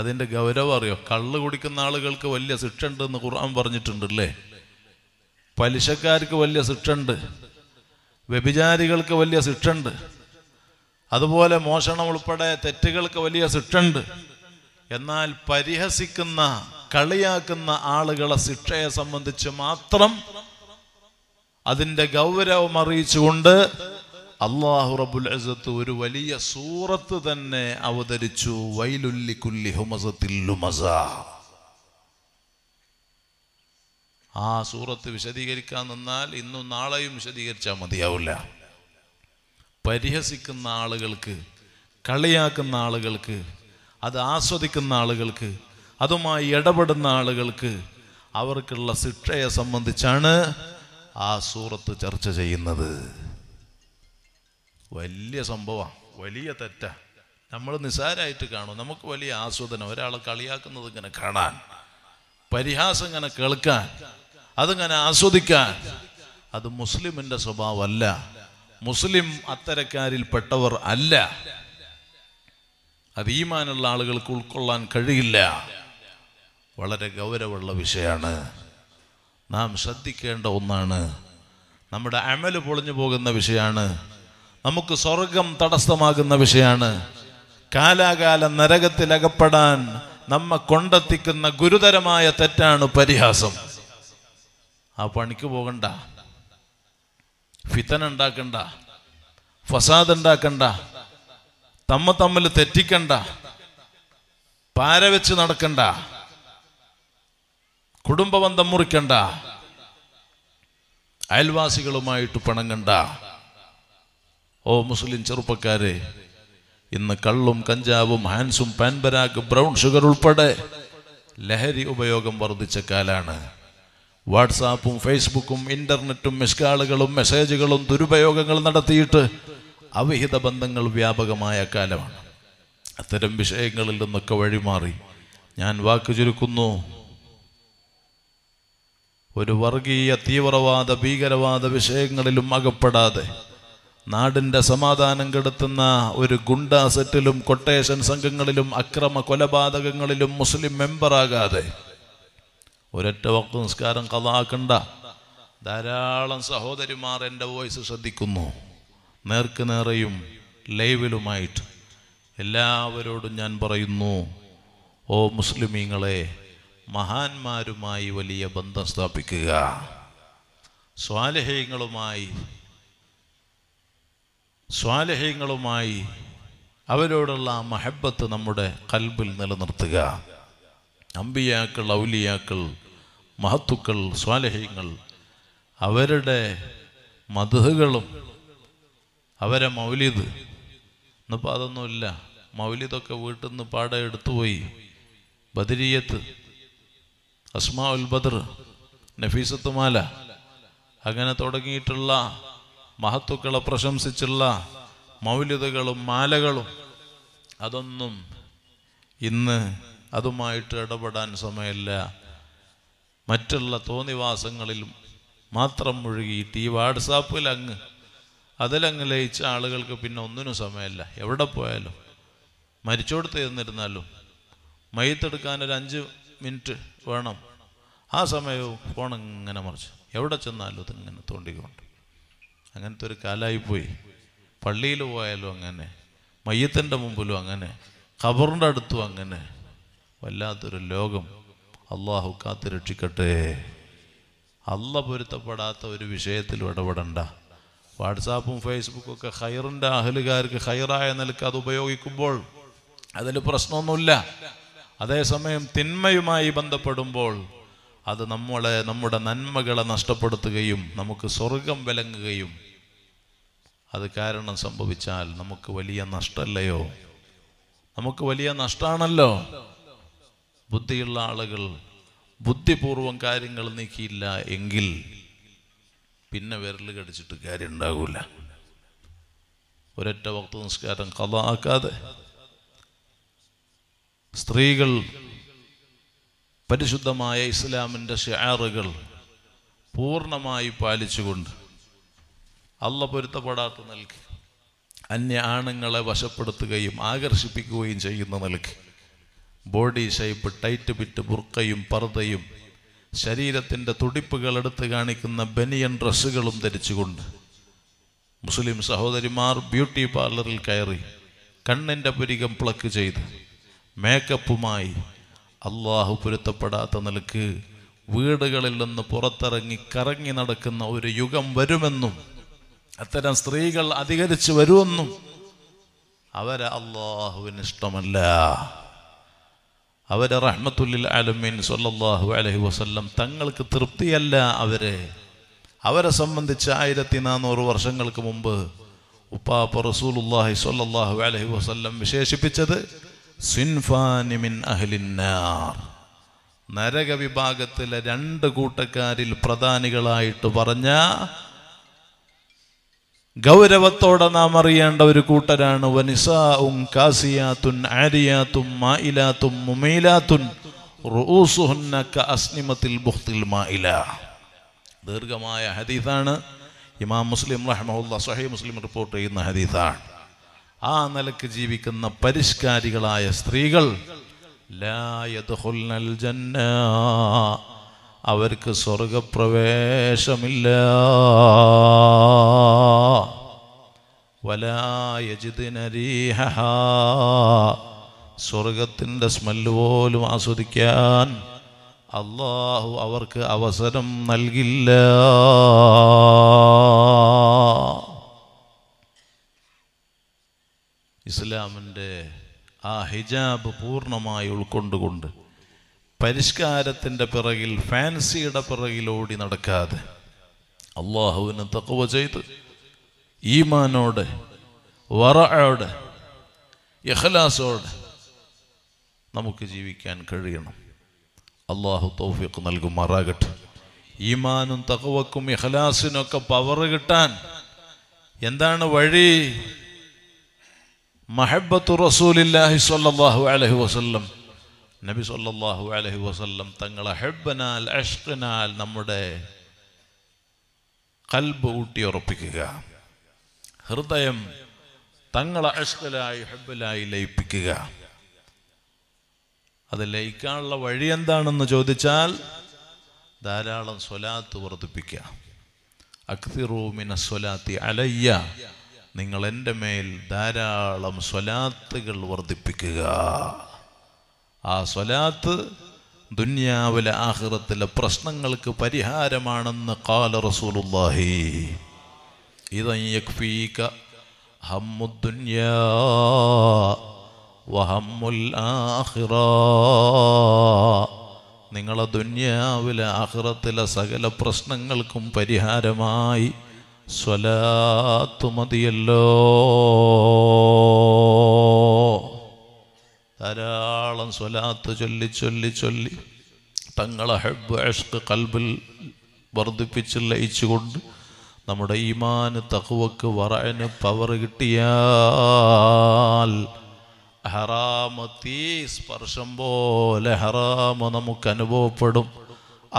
അതിൻ്റെ ഗൗരവം അറിയോ? കള്ള് കുടിക്കുന്ന ആളുകൾക്ക് വലിയ ശിക്ഷ ഉണ്ടെന്ന് ഖുർആൻ പറഞ്ഞിട്ടുണ്ടല്ലേ? പലിശക്കാർക്ക് വലിയ ശിക്ഷ ഉണ്ട്, വ്യഭിചാരികൾക്ക് വലിയ ശിക്ഷ ഉണ്ട്, അതുപോലെ മോഷണം ഉൾപ്പെടെ തെറ്റുകൾക്ക് വലിയ ശിക്ഷ ഉണ്ട്. എന്നാൽ പരിഹസിക്കുന്ന, കളിയാക്കുന്ന ആളുകളെ ശിക്ഷയെ സംബന്ധിച്ച് മാത്രം അതിൻ്റെ ഗൗരവം അറിയിച്ചുകൊണ്ട് അള്ളാഹു റബ്ബുൽ ഇസ്സത്ത് ഒരു വലിയ സൂറത്ത് തന്നെ അവതരിച്ചു. വൈലുല്ലി കുല്ലി ഹുമസത്തിൽ ലുമസ. ആ സൂറത്ത് വിശദീകരിക്കാൻ നിന്നാൽ ഇന്നും നാളെയും വിശദീകരിച്ചാൽ മതിയാവില്ല. പരിഹസിക്കുന്ന ആളുകൾക്ക്, കളിയാക്കുന്ന ആളുകൾക്ക്, അത് ആസ്വദിക്കുന്ന ആളുകൾക്ക്, അതുമായി ഇടപെടുന്ന ആളുകൾക്ക് അവർക്കുള്ള ശിക്ഷയെ സംബന്ധിച്ചാണ് ആ സൂറത്ത് ചർച്ച ചെയ്യുന്നത്. വലിയ സംഭവമാണ്, വലിയ തെറ്റാണ്. നമ്മൾ നിസാരമായിട്ട് കാണും. നമുക്ക് വലിയ ആസ്വാദനം ഒരാളെ കളിയാക്കുന്നത് ഇങ്ങനെ കാണാൻ, പരിഹാസം ഇങ്ങനെ കേൾക്കാൻ, അതിങ്ങനെ ആസ്വദിക്കാൻ. അത് മുസ്ലിമിൻ്റെ സ്വഭാവമല്ല. മുസ്ലിം അത്തരക്കാരിൽ പെട്ടവർ അല്ല. അത് ഈമാനുള്ള ആളുകൾക്ക് ഉൾക്കൊള്ളാൻ കഴിയില്ല. വളരെ ഗൗരവമുള്ള വിഷയമാണ്. നാം ശ്രദ്ധിക്കേണ്ട ഒന്നാണ്. നമ്മുടെ അമൽ പൊളിഞ്ഞു പോകുന്ന വിഷയമാണ്. നമുക്ക് സ്വർഗം തടസ്സമാകുന്ന വിഷയമാണ്. കാലാകാലം നരകത്തിലകപ്പെടാൻ നമ്മെ കൊണ്ടെത്തിക്കുന്ന ഗുരുതരമായ തെറ്റാണ് പരിഹാസം. ആ പണിക്ക് പോകണ്ട, ഫിത്തന ഉണ്ടാക്കണ്ട, ഫസാദ് ഉണ്ടാക്കണ്ട, തമ്മ തമ്മിൽ തെറ്റിക്കണ്ട, പാര വെച്ച് നടക്കണ്ട, കുടുംബബന്ധം മുറിക്കണ്ട, അയൽവാസികളുമായിട്ട് പിണങ്ങണ്ട. ഓ മുസ്ലിം ചെറുപ്പക്കാരെ, ഇന്ന് കള്ളും കഞ്ചാവും ഹാൻസും പാൻപരാഗ് ബ്രൗൺ ഷുഗർ ഉൾപ്പെടെ ലഹരി ഉപയോഗം വർദ്ധിച്ച കാലാണ്. വാട്സാപ്പും ഫേസ്ബുക്കും ഇൻ്റർനെറ്റും മിസ്കാളുകളും മെസ്സേജുകളും ദുരുപയോഗങ്ങൾ നടത്തിയിട്ട് അവിഹിത ബന്ധങ്ങൾ വ്യാപകമായ കാലമാണ്. അത്തരം വിഷയങ്ങളിൽ നിന്നൊക്കെ വഴിമാറി ഞാൻ വാക്ക് ചുരുക്കുന്നു. ഒരു വർഗീയ, തീവ്രവാദ, ഭീകരവാദ വിഷയങ്ങളിലും അകപ്പെടാതെ നാടിൻ്റെ സമാധാനം കെടുത്തുന്ന ഒരു ഗുണ്ടാ സെറ്റിലും കൊട്ടേഷൻ സംഘങ്ങളിലും അക്രമ കൊലപാതകങ്ങളിലും മുസ്ലിം മെമ്പറാകാതെ, ഒരൊറ്റ വക്ത് നിസ്കാരം ഖളാക്കണ്ട. ധാരാളം സഹോദരിമാർ എൻ്റെ വോയിസ് ശ്രദ്ധിക്കുന്നു, നേർക്ക് നേരെയും ലൈവിലുമായിട്ട്. എല്ലാവരോടും ഞാൻ പറയുന്നു, ഓ മുസ്ലിമീങ്ങളെ, മഹാന്മാരുമായി വലിയ ബന്ധം സ്ഥാപിക്കുക. സ്വാലഹ്യങ്ങളുമായി സ്വാലഹ്യങ്ങളുമായി അവരോടുള്ള മഹബത്ത് നമ്മുടെ കൽബിൽ നിലനിർത്തുക. അമ്പിയാക്കൾ, ഔലിയാക്കൾ, മഹത്തുക്കൾ, സ്വാലഹ്യങ്ങൾ, അവരുടെ മദ്ഹുകളും അവരെ മൗലിദ്. ഇന്നിപ്പോൾ അതൊന്നുമില്ല. മൗലിദൊക്കെ വീട്ടിൽ നിന്ന് പാടെ എടുത്തുപോയി. ബദരിയത്ത്, അസ്മാ ഉൽ ബദർ, നഫീസത്തുമാല, അങ്ങനെ തുടങ്ങിയിട്ടുള്ള മഹത്തുക്കളെ പ്രശംസിച്ചുള്ള മൗലിദുകളും മാലകളും അതൊന്നും ഇന്ന് അതുമായിട്ട് ഇടപെടാൻ സമയമില്ല. മറ്റുള്ള തോന്നിവാസങ്ങളിലും മാത്രം മുഴുകിയിട്ട് ഈ വാട്സാപ്പിൽ അങ്ങ് അതിലങ്ങ് ലയിച്ച ആളുകൾക്ക് പിന്നെ ഒന്നിനും സമയമില്ല. എവിടെ പോയാലും മരിച്ചോടുത്ത് ചെന്നിരുന്നാലും മയ്യത്തെടുക്കാനൊരു അഞ്ച് മിനിറ്റ് വേണം. ആ സമയവും ഫോണിങ്ങനെ മറിച്ച് എവിടെ ചെന്നാലും ഇതിങ്ങനെ തോണ്ടിക്കൊണ്ട് അങ്ങനത്തെ ഒരു കാലമായിപ്പോയി. പള്ളിയിൽ പോയാലും അങ്ങനെ, മയ്യത്തിൻ്റെ മുമ്പിലും അങ്ങനെ, ഖബറിൻ്റെ അടുത്തും അങ്ങനെ. വല്ലാത്തൊരു ലോകം. അള്ളാഹു കാത്ത് രക്ഷിക്കട്ടെ. അള്ള പൊരുത്തപ്പെടാത്ത ഒരു വിഷയത്തിലും ഇടപെടണ്ട. വാട്സാപ്പും ഫേസ്ബുക്കും ഒക്കെ ഹൈറിൻ്റെ അഹലുകാർക്ക് ഹൈറായ നിലക്ക് അത് ഉപയോഗിക്കുമ്പോൾ അതിൽ പ്രശ്നമൊന്നുമില്ല. അതേസമയം തിന്മയുമായി ബന്ധപ്പെടുമ്പോൾ അത് നമ്മളെ, നമ്മുടെ നന്മകളെ നഷ്ടപ്പെടുത്തുകയും നമുക്ക് സ്വർഗം വിലങ്ങുകയും അത് കാരണം സംഭവിച്ചാൽ നമുക്ക് വലിയ നഷ്ടമല്ലയോ? നമുക്ക് വലിയ നഷ്ടമാണല്ലോ. ബുദ്ധിയുള്ള ആളുകൾ ബുദ്ധിപൂർവം കാര്യങ്ങൾ നീക്കിയില്ല എങ്കിൽ പിന്നെ വിരൽ കടിച്ചിട്ട് കാര്യം ഉണ്ടാകില്ല. ഒരൊറ്റ വക്ത് നിസ്കാരം ഖളാ ആക്കാതെ സ്ത്രീകൾ പരിശുദ്ധമായ ഇസ്ലാമിൻ്റെ ശിആറുകൾ പൂർണ്ണമായി പാലിച്ചുകൊണ്ട് അള്ള പൊരുത്തപ്പെടാത്ത നിലക്ക് അന്യ ആണുങ്ങളെ വശപ്പെടുത്തുകയും ആകർഷിപ്പിക്കുകയും ചെയ്യുന്ന നിലക്ക് ബോഡി ഷേപ്പ്, ടൈറ്റ് ഫിറ്റ്, ബുർക്കയും പർദയും ശരീരത്തിൻ്റെ തുടിപ്പുകൾ എടുത്ത് കാണിക്കുന്ന ബനിയൻ ഡ്രസ്സുകളും ധരിച്ചുകൊണ്ട് മുസ്ലിം സഹോദരിമാർ ബ്യൂട്ടി പാർലറിൽ കയറി കണ്ണിൻ്റെ പുരികം പ്ലക്ക് ചെയ്ത് മേക്കപ്പുമായി അള്ളാഹു പൊരുത്തപ്പെടാത്ത നിലക്ക് വീടുകളിൽ നിന്ന് പുറത്തിറങ്ങി കറങ്ങി നടക്കുന്ന ഒരു യുഗം വരുമെന്നും അത്തരം സ്ത്രീകൾ അധികരിച്ചു വരുമെന്നും അവരെ അള്ളാഹുവിന് ഇഷ്ടമല്ല. അവരെ റഹ്മത്തുല്ലിൽ ആലമീൻ സല്ലല്ലാഹു അലൈഹി വസല്ലം തങ്ങൾക്ക് തൃപ്തിയല്ല. അവരെ അവരെ സംബന്ധിച്ച് ആയിരത്തി നാനൂറ് വർഷങ്ങൾക്ക് മുമ്പ് ഉപ്പാപ്പ റസൂലുള്ളാഹി സല്ലല്ലാഹു അലൈഹി വസല്ലം വിശേഷിപ്പിച്ചത് സിൻഫാനി മിൻ അഹ്ലിന്നാർ, നരക വിഭാഗത്തിലെ രണ്ട് കൂട്ടക്കാരിൽ പ്രധാനികളായിട്ട് പറഞ്ഞ ഗൗരവത്തോടെ നാം അറിയേണ്ട ഒരു കൂട്ടരാണ്. വനിസാഉം കാസിയാതുൻ ആരിയാതും മായിലാതും മുമീലാതുൻ റൂസുഹുന്ന കഅസ്നിമത്തിൽ ബുഖ്തിൽ മായില. ദീർഘമായ ഹദീസാണ്. ഇമാം മുസ്ലിം റഹ്മഹുല്ലാഹ് സ്വഹീഹ് മുസ്ലിം റിപ്പോർട്ട് ചെയ്യുന്ന ഹദീസാണ്. ആ നിലക്ക് ജീവിക്കുന്ന പരിഷ്കാരികളായ സ്ത്രീകൾ ലാ യദ്ഖുൽനൽ ജന്ന, അവർക്ക് സ്വർഗപ്രവേശമില്ല. വലാ യജിദുന റീഹഹാ, സ്വർഗത്തിൻ്റെ സ്മെല്ല് പോലും ആസ്വദിക്കാൻ അള്ളാഹു അവർക്ക് അവസരം നൽകില്ല. ഇസ്ലാമിൻ്റെ ആ ഹിജാബ് പൂർണ്ണമായി ഉൾക്കൊണ്ടുകൊണ്ട് പരിഷ്കാരത്തിൻ്റെ പിറകിൽ, ഫാൻസിയുടെ പിറകിലോടി നടക്കാതെ അള്ളാഹുവിനെ തഖ്വ ചെയ്ത് ഈമാനോടെ വറഅോടെ ഇഖ്ലാസോടെ നമുക്ക് ജീവിക്കാൻ കഴിയണം. അള്ളാഹു തൗഫീഖ് നൽകുമാറാകട്ടെ. ഈമാനും തഖ്വക്കും ഇഖ്ലാസിനൊക്കെ പവർ കിട്ടാൻ എന്താണ് വഴി? മഹബ്ബത്തു റസൂലില്ലാഹി സ്വല്ലല്ലാഹു അലൈഹി വസല്ലം. നബി സല്ലല്ലാഹു അലൈഹി വസല്ലം തങ്ങളെ ഹബ്ബനാൽ, ഇഷ്ഖിനാൽ നമ്മുടെ ഖൽബ് ഊട്ടിയുറപ്പിക്കുക. ഹൃദയം തങ്ങളെ ഇഷ്ഖിലായി, ഹബ്ബിലായി ലയിപ്പിക്കുക. അത് ലയിക്കാനുള്ള വഴി എന്താണെന്ന് ചോദിച്ചാൽ ധാരാളം സ്വലാത്ത് വർദ്ധിപ്പിക്കുക. അക്സിറൂ മിന സ്വലാത്തി അലയ്യ, നിങ്ങൾ എൻ്റെ മേൽ ധാരാളം സ്വലാത്തുകൾ വർദ്ധിപ്പിക്കുക. ആ സ്വലാത്ത് ദുന്യാവിലെ ആഖിറത്തിലെ പ്രശ്നങ്ങൾക്ക് പരിഹാരമാണെന്ന് ഖാല റസൂലുള്ളാഹി ഇദൻ യക്ഫീക ഹമ്മുദ്ദുനിയാ വഹമ്മുൽ ആഖിറ. നിങ്ങളെ ദുന്യാവിലെ ആഖിറത്തിലെ സകല പ്രശ്നങ്ങൾക്കും പരിഹാരമായി സ്വലാത്ത് മതിയല്ലോ. ധാരാളം സ്വലാത്ത് ചൊല്ലി ചൊല്ലി ചൊല്ലി തങ്ങളെ ഹബ്ബ് ഇഷ്ഖ് ഖൽബിൽ വർദ്ധിപ്പിച്ച് ലയിച്ചുകൊണ്ട് നമ്മുടെ ഈമാന് തഖ്വക്ക് വറഅന് പവർ കിട്ടിയാൽ ഹറാമ തീ സ്പർശം പോലെ ഹറാമ നമുക്ക് അനുഭവപ്പെടും.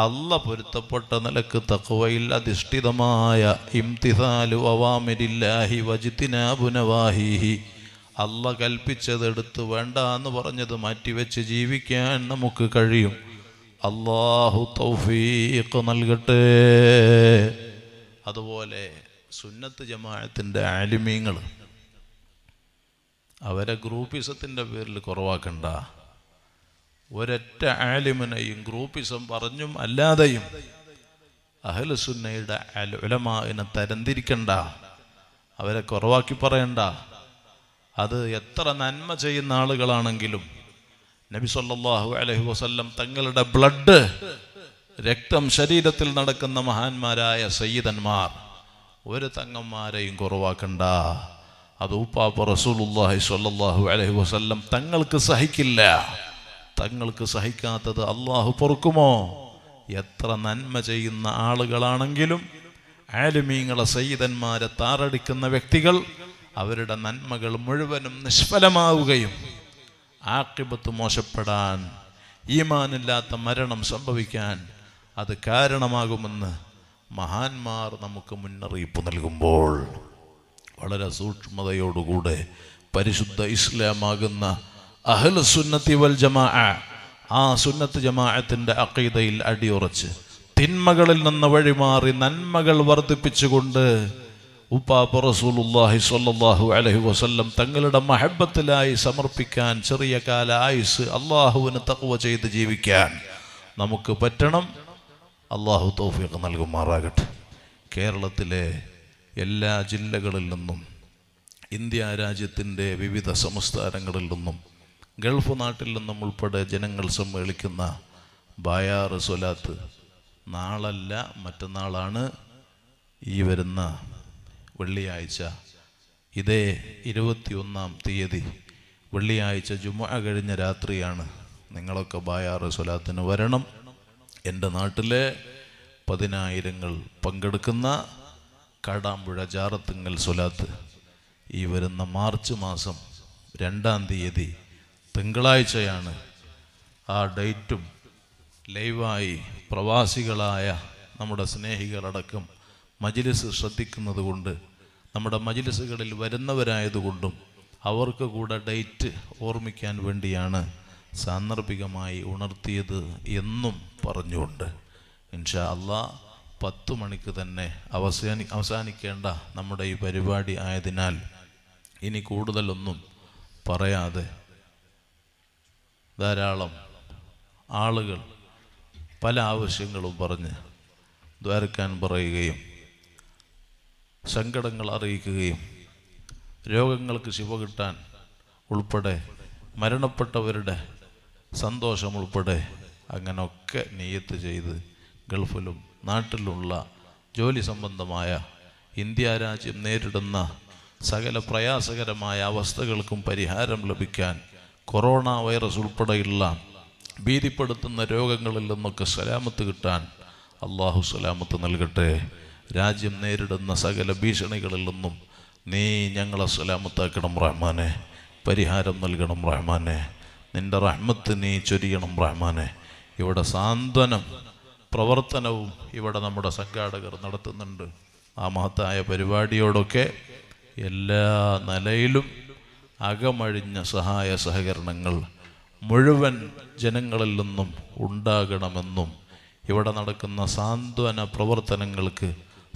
അല്ലാഹ് പൊരുത്തപ്പെട്ട നിലക്ക് തഖ്വയിൽ അധിഷ്ഠിതമായ ഇംതിസാലു അവാമിരില്ലാഹി വജ്തിനാബു നവാഹിഹി, അല്ലാഹ് കൽപ്പിച്ചത് എടുത്ത് വേണ്ട എന്ന് പറഞ്ഞത് മാറ്റിവെച്ച് ജീവിക്കാൻ നമുക്ക് കഴിയും. അല്ലാഹു തൗഫീഖ് നൽകട്ടെ. അതുപോലെ സുന്നത്ത് ജമാഅത്തിൻ്റെ ആലിമീങ്ങൾ അവരെ ഗ്രൂപ്പിസത്തിൻ്റെ പേരിൽ കുറവാക്കണ്ട. ഒരൊറ്റ ആലിമിനെയും ഗ്രൂപ്പിസം പറഞ്ഞും അല്ലാതെയും അഹ്ലുസുന്നയുടെ ഉലമാഇനെ തരംതിരിക്കണ്ട, അവരെ കുറവാക്കി പറയണ്ട. അത് എത്ര നന്മ ചെയ്യുന്ന ആളുകളാണെങ്കിലും നബി സല്ലല്ലാഹു അലൈഹി വസല്ലം തങ്ങളുടെ ബ്ലഡ് രക്തം ശരീരത്തിൽ നടക്കുന്ന മഹാന്മാരായ സയ്യിദന്മാർ ഒരു തങ്ങന്മാരെയും കുറവാക്കണ്ട. അത് ഉപ്പാപ്പ റസൂലുള്ളാഹി സല്ലല്ലാഹു അലൈഹി വസല്ലം തങ്ങൾക്ക് സഹിക്കില്ല. തങ്ങൾക്ക് സഹിക്കാത്തത് അള്ളാഹു പൊറുക്കുമോ? എത്ര നന്മ ചെയ്യുന്ന ആളുകളാണെങ്കിലും ആലിമീങ്ങളെ സയ്യിദന്മാരെ താറടിക്കുന്ന വ്യക്തികൾ അവരുടെ നന്മകൾ മുഴുവനും നിഷ്ഫലമാവുകയും ആഖിബത്ത് മോശപ്പെടാൻ, ഈമാനില്ലാത്ത മരണം സംഭവിക്കാൻ അത് കാരണമാകുമെന്ന് മഹാന്മാർ നമുക്ക് മുന്നറിയിപ്പ് നൽകുമ്പോൾ വളരെ സൂക്ഷ്മതയോടുകൂടെ പരിശുദ്ധ ഇസ്ലാമാകുന്ന അഹ്ലുസുന്നത്തി വൽ ജമാഅ, ആ സുന്നത്ത് ജമാഅത്തിൻ്റെ അഖീദയിൽ അടിയുറച്ച് തിന്മകളിൽ നിന്ന് വഴിമാറി നന്മകൾ വർദ്ധിപ്പിച്ചുകൊണ്ട് ഉപ്പാപ്പ റസൂലുള്ളാഹി സ്വല്ലല്ലാഹു അലൈഹി വസല്ലം തങ്ങളുടെ മഹബത്തിലായി സമർപ്പിക്കാൻ ചെറിയ കാല ആയുസ് അള്ളാഹുവിന് തഖ്വ ചെയ്ത് ജീവിക്കാൻ നമുക്ക് പറ്റണം. അള്ളാഹു തൗഫീഖ് നൽകുമാറാകട്ടെ. കേരളത്തിലെ എല്ലാ ജില്ലകളിൽ നിന്നും ഇന്ത്യ രാജ്യത്തിൻ്റെ വിവിധ സംസ്ഥാനങ്ങളിൽ നിന്നും ഗൾഫ് നാട്ടിൽ നിന്നും ഉൾപ്പെടെ ജനങ്ങൾ സമ്മേളിക്കുന്ന ബയാർ സ്വലാത്ത് നാളല്ല മറ്റന്നാളാണ്, ഈ വരുന്ന വെള്ളിയാഴ്ച ഇതേ ഇരുപത്തിയൊന്നാം തീയതി വെള്ളിയാഴ്ച ജുമുഅ കഴിഞ്ഞ രാത്രിയാണ്. നിങ്ങളൊക്കെ ബയാർ സ്വലാത്തിന് വരണം. എൻ്റെ നാട്ടിലെ പതിനായിരങ്ങൾ പങ്കെടുക്കുന്ന കാടാമ്പുഴ ജാറത്തുങ്കൽ സ്വലാത്ത് ഈ വരുന്ന മാർച്ച് മാസം രണ്ടാം തീയതി തിങ്കളാഴ്ചയാണ്. ആ ഡേറ്റും ലൈവായി പ്രവാസികളായ നമ്മുടെ സ്നേഹികളടക്കം മജ്ലിസ് ശ്രദ്ധിക്കുന്നത് കൊണ്ട്, നമ്മുടെ മജ്ലിസുകളിൽ വരുന്നവരായതുകൊണ്ടും അവർക്ക് കൂടെ ഡേറ്റ് ഓർമ്മിക്കാൻ വേണ്ടിയാണ് സാന്ദർഭികമായി ഉണർത്തിയത് എന്നും പറഞ്ഞുകൊണ്ട് ഇൻഷാ അല്ലാഹ് പത്തു മണിക്ക് തന്നെ അവസാനി അവസാനിക്കേണ്ട നമ്മുടെ ഈ പരിപാടി ആയതിനാൽ ഇനി കൂടുതലൊന്നും പറയാതെ ധാരാളം ആളുകൾ പല ആവശ്യങ്ങളും പറഞ്ഞ് ദ്വാരക്കാൻ പറയുകയും സങ്കടങ്ങൾ അറിയിക്കുകയും രോഗങ്ങൾക്ക് ശിവ കിട്ടാൻ ഉൾപ്പെടെ മരണപ്പെട്ടവരുടെ സന്തോഷം ഉൾപ്പെടെ അങ്ങനെയൊക്കെ നിയ്യത്ത് ചെയ്ത് ഗൾഫിലും നാട്ടിലുള്ള ജോലി സംബന്ധമായ ഇന്ത്യ രാജ്യം നേരിടുന്ന സകല പ്രയാസകരമായ അവസ്ഥകൾക്കും പരിഹാരം ലഭിക്കാൻ, കൊറോണ വൈറസ് ഉൾപ്പെടെയുള്ള ഭീതിപ്പെടുത്തുന്ന രോഗങ്ങളിൽ നിന്നൊക്കെ സലാമത്ത് കിട്ടാൻ അള്ളാഹു സലാമത്ത് നൽകട്ടെ. രാജ്യം നേരിടുന്ന സകല ഭീഷണികളിൽ നിന്നും നീ ഞങ്ങളെ സലാമത്താക്കണം റഹ്മാനെ, പരിഹാരം നൽകണം റഹ്മാനെ, നിൻ്റെ റഹ്മത്ത് നീ ചൊരിയണം റഹ്മാനെ. ഇവിടെ സാന്ത്വനം പ്രവർത്തനവും ഇവിടെ നമ്മുടെ സംഘാടകർ നടത്തുന്നുണ്ട്. ആ മഹത്തായ പരിപാടിയോടൊക്കെ എല്ലാ നിലയിലും അകമഴിഞ്ഞ സഹായ സഹകരണങ്ങൾ മുഴുവൻ ജനങ്ങളിൽ നിന്നും ഉണ്ടാകണമെന്നും ഇവിടെ നടക്കുന്ന സാന്ത്വന പ്രവർത്തനങ്ങൾക്ക്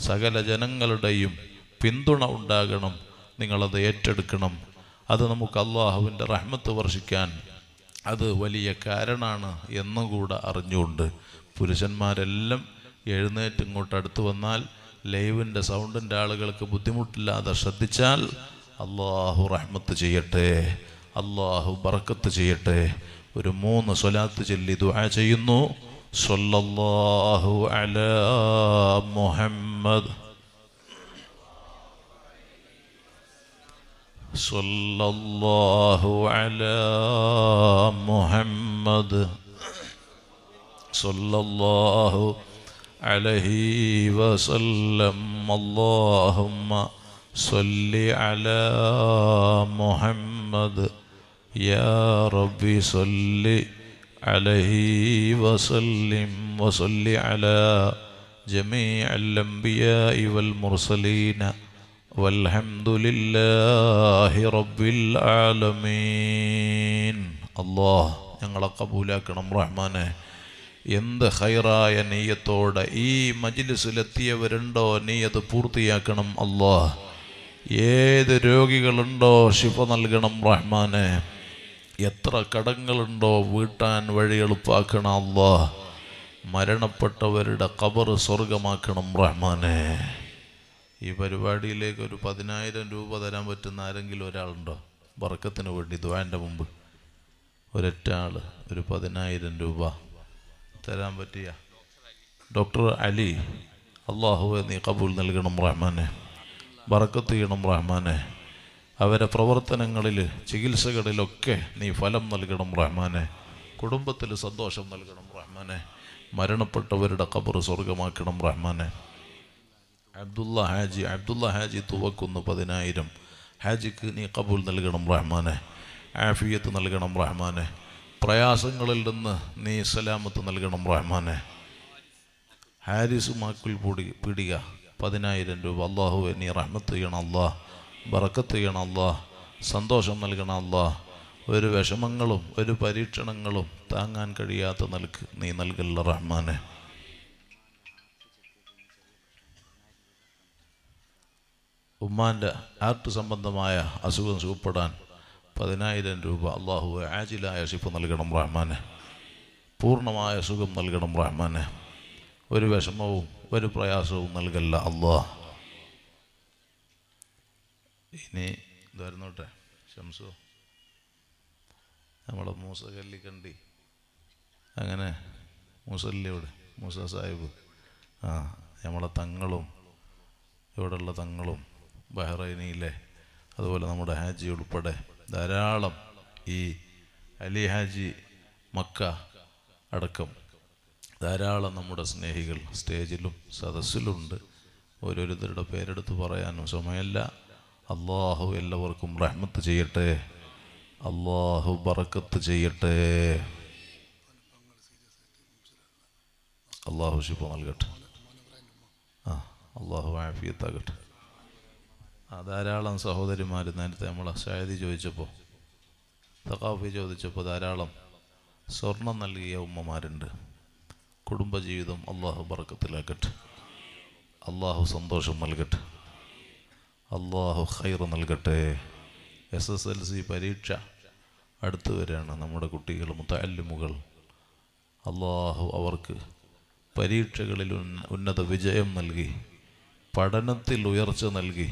സകല ജനങ്ങളുടെയും പിന്തുണ ഉണ്ടാകണം. നിങ്ങളത് ഏറ്റെടുക്കണം. അത് നമുക്ക് അള്ളാഹുവിൻ്റെ റഹ്മത്ത് വർഷിക്കാൻ അത് വലിയ കാരണമാണ് എന്നുകൂടെ അറിഞ്ഞുകൊണ്ട് പുരുഷന്മാരെല്ലാം എഴുന്നേറ്റ് ഇങ്ങോട്ട് അടുത്ത് വന്നാൽ, ലൈവിൻ്റെ സൗണ്ടിൻ്റെ ആളുകൾക്ക് ബുദ്ധിമുട്ടില്ലാതെ ശ്രദ്ധിച്ചാൽ അള്ളാഹു റഹ്മത്ത് ചെയ്യട്ടെ, അള്ളാഹു ബർക്കത്ത് ചെയ്യട്ടെ. ഒരു മൂന്ന് സ്വലാത്ത് ചൊല്ലി ദുആ ചെയ്യുന്നു. സ്വല്ലല്ലാഹു അലാ മുഹമ്മദ്, സ്വല്ലല്ലാഹു അലാ മുഹമ്മദ്, സ്വല്ലല്ലാഹു അലൈഹി വസല്ലം. അല്ലാഹുമ്മ صلی علی محمد یا ربی صلی علیہ وسلم وصلی علی جمیع الانبیاء والمرسلین والحمد للہ رب العالمین. اللہ ഞങ്ങളെ കബൂലാക്കണം റഹ്മാനെ. എന്ത് ഖൈറായ നീയത്തോടെ ഈ മജ്ലിസിലെത്തിയവരുണ്ടോ, നീ അത് പൂർത്തിയാക്കണം അല്ലാഹ്. ഏത് രോഗികളുണ്ടോ ശിഫ നൽകണം റഹ്മാനെ. എത്ര കടങ്ങളുണ്ടോ വീട്ടാൻ വഴി എളുപ്പാക്കണം അല്ലാഹ്. മരണപ്പെട്ടവരുടെ ഖബർ സ്വർഗമാക്കണം റഹ്മാനെ. ഈ പരിപാടിയിലേക്ക് ഒരു പതിനായിരം രൂപ തരാൻ പറ്റുന്ന ആരെങ്കിലും ഒരാളുണ്ടോ ബർക്കത്തിന് വേണ്ടി? ദുആന്റെ മുമ്പ് ഒരൊറ്റ ആൾ ഒരു പതിനായിരം രൂപ തരാൻ പറ്റിയ ഡോക്ടർ അലി, അള്ളാഹുവെ നീ കബൂൽ നൽകണം റഹ്മാനെ, ബർക്കത്ത് ചെയ്യണം റഹ്മാനെ. അവരെ പ്രവർത്തനങ്ങളിൽ ചികിത്സകളിലൊക്കെ നീ ഫലം നൽകണം റഹ്മാനെ. കുടുംബത്തിൽ സന്തോഷം നൽകണം റഹ്മാനെ. മരണപ്പെട്ടവരുടെ ഖബർ സ്വർഗമാക്കണം റഹ്മാനെ. അബ്ദുള്ള ഹാജി, അബ്ദുള്ള ഹാജി തുവക്കുന്നു പതിനായിരം. ഹാജിക്ക് നീ കബൂൽ നൽകണം റഹ്മാനെ, ആഫിയത്ത് നൽകണം റഹ്മാനെ. പ്രയാസങ്ങളിൽ നിന്ന് നീ സലാമത്ത് നൽകണം റഹ്മാനെ. ഹാരിസ് മാക്കുൽ പൊടി പിടിക പതിനായിരം രൂപ. അള്ളാഹുവെ നീ റഹ്മത്ത് ചെയ്യണം അല്ലാഹ്, ബറക്കത്ത് ചെയ്യണം അല്ലാഹ്, സന്തോഷം നൽകണം അല്ലാഹ്. ഒരു വിഷമങ്ങളും ഒരു പരീക്ഷണങ്ങളും താങ്ങാൻ കഴിയാത്ത നൽകി നീ നൽകല്ല റഹ്മാനെ. ഉമ്മാൻ്റെ ഹാർട്ട് സംബന്ധമായ അസുഖം സുഖപ്പെടാൻ പതിനായിരം രൂപ. അള്ളാഹുവെ ആജിലായ ശിഫ നൽകണം റഹ്മാനെ, പൂർണ്ണമായ സുഖം നൽകണം റഹ്മാനെ. ഒരു വിഷമവും ഒരു പ്രയാസവും നൽകല്ല അള്ളാഹ്. ഇനി ഇതായിരുന്നോട്ടെ ഷംസു, നമ്മളെ മൂസകല്ലി കണ്ടി, അങ്ങനെ മൂസല്ലിയോട് മൂസ സാഹിബ്, ആ നമ്മളെ തങ്ങളും ഇവിടെയുള്ള തങ്ങളും ബഹ്റൈനിലെ അതുപോലെ നമ്മുടെ ഹാജി ഉൾപ്പെടെ ധാരാളം ഈ അലി ഹാജി മക്ക അടക്കം ധാരാളം നമ്മുടെ സ്നേഹികൾ സ്റ്റേജിലും സദസ്സിലുണ്ട്. ഓരോരുത്തരുടെ പേരെടുത്ത് പറയാനും സമയമല്ല. അള്ളാഹു എല്ലാവർക്കും റഹ്മത്ത് ചെയ്യട്ടെ, അള്ളാഹു ബറക്കത്ത് ചെയ്യട്ടെ, അള്ളാഹു ശിഫ നൽകട്ടെ, ആ അള്ളാഹു ആഫിയത്താകട്ടെ. ആ ധാരാളം സഹോദരിമാർ, നേരത്തെ നമ്മൾ ഷായതി ചോദിച്ചപ്പോൾ തഖാഫി ചോദിച്ചപ്പോൾ ധാരാളം സ്വർണം നൽകിയ ഉമ്മമാരുണ്ട്. കുടുംബജീവിതം അള്ളാഹു ബർക്കത്തിലാക്കട്ടെ, അള്ളാഹു സന്തോഷം നൽകട്ടെ, അള്ളാഹു ഖൈർ നൽകട്ടെ. എസ് എസ് എൽ സി പരീക്ഷ അടുത്തു വരികയാണ്. നമ്മുടെ കുട്ടികൾ മുത്തഅല്ലിമുകൾ, അള്ളാഹു അവർക്ക് പരീക്ഷകളിൽ ഉന്നത വിജയം നൽകി പഠനത്തിൽ ഉയർച്ച നൽകി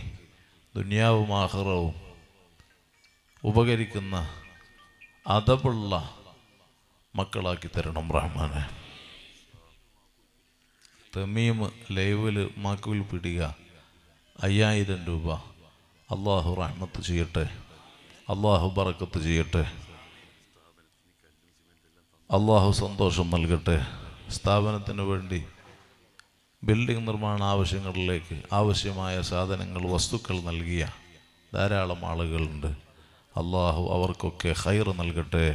ദുനിയാവും ആഖിറവും ഉപകരിക്കുന്ന അദബുള്ള മക്കളാക്കി തരണം റഹ്മാനെ. തമീം ലൈവിൽ മാക്കുവിൽ പിടിക അയ്യായിരം രൂപ. അള്ളാഹു റഹ്മത്ത് ചെയ്യട്ടെ, അള്ളാഹു ബറക്കത്ത് ചെയ്യട്ടെ, അള്ളാഹു സന്തോഷം നൽകട്ടെ. സ്ഥാപനത്തിന് വേണ്ടി ബിൽഡിംഗ് നിർമ്മാണ ആവശ്യങ്ങളിലേക്ക് ആവശ്യമായ സാധനങ്ങൾ വസ്തുക്കൾ നൽകിയ ധാരാളം ആളുകളുണ്ട്. അള്ളാഹു അവർക്കൊക്കെ ഖൈർ നൽകട്ടെ,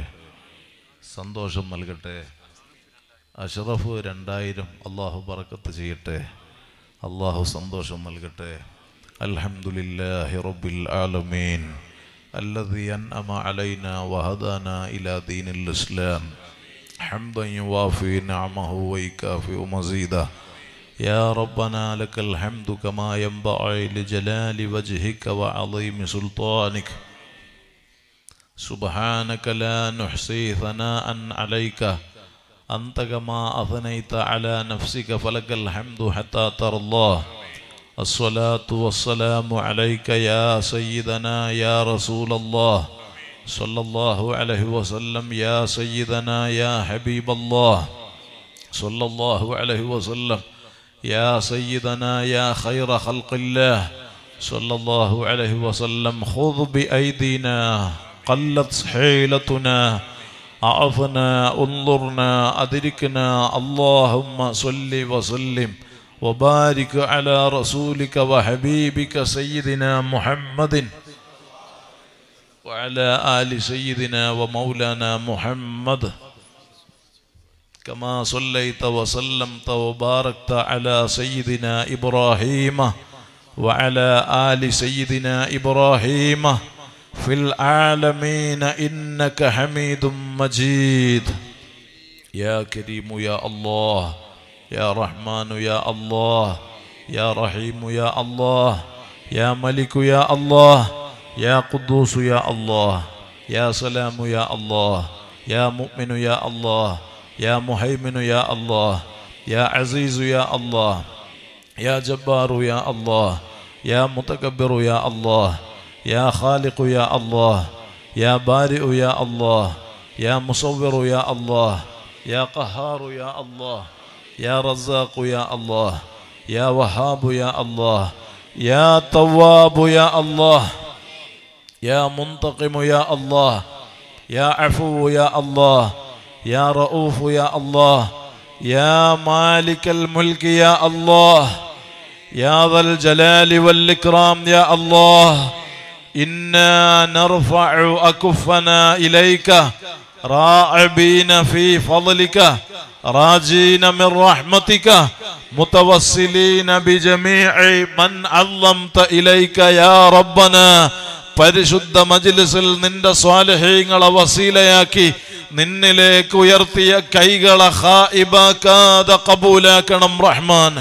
സന്തോഷം നൽകട്ടെ. അഷറഫ് രണ്ടായിരം. അള്ളാഹു ബറക്കത്ത് ചെയ്യട്ടെ, അള്ളാഹു സന്തോഷം നൽകട്ടെ. അൽഹംദുലില്ലാഹി റബ്ബിൽ ആലമീൻ അല്ലദീ അൻഅമ അലൈനാ വഹദാനാ ഇലാ ദീനിൽ ഇസ്ലാം ഹംദൻ യുവാഫി നിഅമഹു വയകാഫി മസീദാ. യാ റബ്ബനാ ലക്കൽ ഹംദു കമാ യംബഇ ലിജലാലി വജ്ഹിക വഅളീമി സുൽത്താനിക. سبحانك لا نحصي ثناء عليك أنت كما أثنيت على نفسك فلك الحمد حتى ترى الله. الصلاة والسلام عليك يا سيدنا يا رسول الله صلى الله عليه وسلم، يا سيدنا يا حبيب الله صلى الله عليه وسلم، يا سيدنا يا خير خلق الله صلى الله عليه وسلم. خذ بأيدينا قلت حيلتنا، أعفنا انظرنا أدركنا، اللهم صل وسلم وبارك على رسولك وحبيبك سيدنا محمد وعلى آل سيدنا ومولانا محمد، كما صليت وسلمت وباركت على سيدنا إبراهيم وعلى آل سيدنا إبراهيم في العالمين إنك حميد مجيد. يا كريم يا الله، يا رحمن يا الله، يا رحيم يا الله، يا ملك يا الله، يا قدوس يا الله، يا سلام يا الله، يا مؤمن يا الله، يا مهيمن يا الله، يا عزيز يا الله، يا جبار يا الله، يا متكبر يا الله، يا خالق يا الله، يا بارئ يا الله، يا مصور يا الله، يا قهار يا الله، يا رزاق يا الله، يا وهاب يا الله، يا تواب يا الله، يا منتقم يا الله، يا عفو يا الله، يا رؤوف يا الله، يا مالك الملك يا الله، يا ذا الجلال والإكرام يا الله. إنا نرفع أكفنا إليك راعبين في فضلك راجين من رحمتك متوسلين بجميع من علمت إليك يا ربنا. പരിശുദ്ധ മജ്ലിസിൽ നിന്റെ സ്വാലിഹീങ്ങളെ വസീലയാക്കി നിന്നിലേക്ക് ഉയർത്തിയ കൈകളെ ഖായിബാകാതെ ഖബൂലാക്കണം റഹ്മാൻ.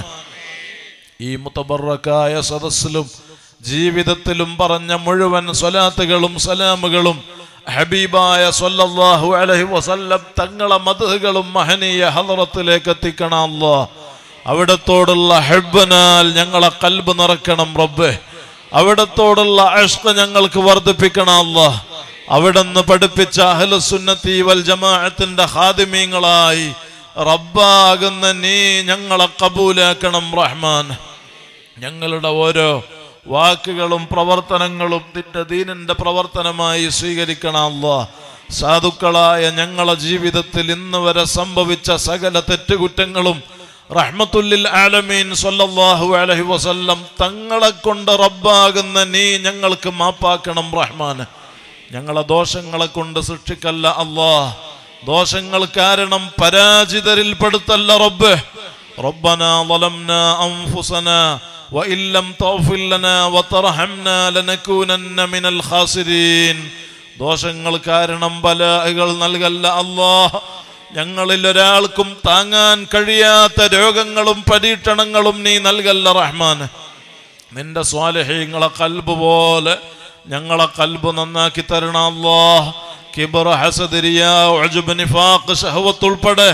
ഈ മുതബറക്കായ സദസ്സിലും ജീവിതത്തിലും പറഞ്ഞ മുഴുവൻ സ്വലാത്തുകളും സലാമുകളും ഹബീബായ സല്ലല്ലാഹു അലൈഹി വസല്ലം തങ്ങളെ മദ്ഹുകളും മഹനീയ ഹളറത്തിലേക്ക് എത്തിക്കണം അല്ലാഹ്. അവിടത്തോടുള്ള ഹബ്ബനാൽ ഞങ്ങളെ ഖൽബ് നിറക്കണം റബ്ബേ. അവിടത്തോടുള്ള ഇഷ്ഖ് ഞങ്ങൾക്ക് വർദ്ധിപ്പിക്കണം അല്ലാഹ്. അവിടുന്ന് പഠിപ്പിച്ച അഹ്ലുസുന്നത്തി വൽ ജമാഅത്തിന്റെ ഖാദിമീങ്ങളായി റബ്ബാകുന്ന നീ ഞങ്ങളെ ഖബൂലാക്കണം റഹ്മാൻ. ഞങ്ങളുടെ ഓരോ വാക്കുകളും പ്രവർത്തനങ്ങളും നിന്റെ ദീനിന്റെ പ്രവർത്തനമായി സ്വീകരിക്കണം അല്ലാഹ്. സാധുക്കളായ ഞങ്ങളെ ജീവിതത്തിൽ ഇന്ന് വരെ സംഭവിച്ച സകല തെറ്റുകുറ്റങ്ങളും റഹ്മത്തുല്ലിൽ ആലമീൻ സല്ലല്ലാഹു അലൈഹി വസല്ലം തങ്ങളെ കൊണ്ട് റബ്ബാകുന്ന നീ ഞങ്ങൾക്ക് മാപ്പാക്കണം റഹ്മാൻ. ഞങ്ങളെ ദോഷങ്ങളെ കൊണ്ട് ശിക്ഷിക്കല്ല അല്ലാഹ്. ദോഷങ്ങൾ കാരണം പരാജിതരിൽ പെടുത്തല്ല റബ്ബ്. റബ്ബനാ വലംനാ അൻഫുസനാ വഇൻ ലം തഗ്ഫിർ ലനാ വതർഹംനാ ലനകൂനന്ന മിനൽ ഖാസിരീൻ. ദോഷങ്ങൾ കാരണം ബലാകൾ നൽകല്ല അല്ലാഹ്. ഞങ്ങളിൽ ഒരാൾക്കും താങ്ങാൻ കഴിയാത്ത രോഗങ്ങളും പരീക്ഷണങ്ങളും നീ നൽകല്ല റഹ്മാൻ. നിന്റെ സ്വാലിഹീങ്ങളെ ഖൽബ് പോലെ ഞങ്ങളെ ഖൽബ് നന്നാക്കി തരണ അല്ലാഹ്. കിബർ, ഹസദ്, റിയാ, ഉജ്ബ്, നിഫാഖ്, ശഹവത്ത് ഉൾപ്പെടെ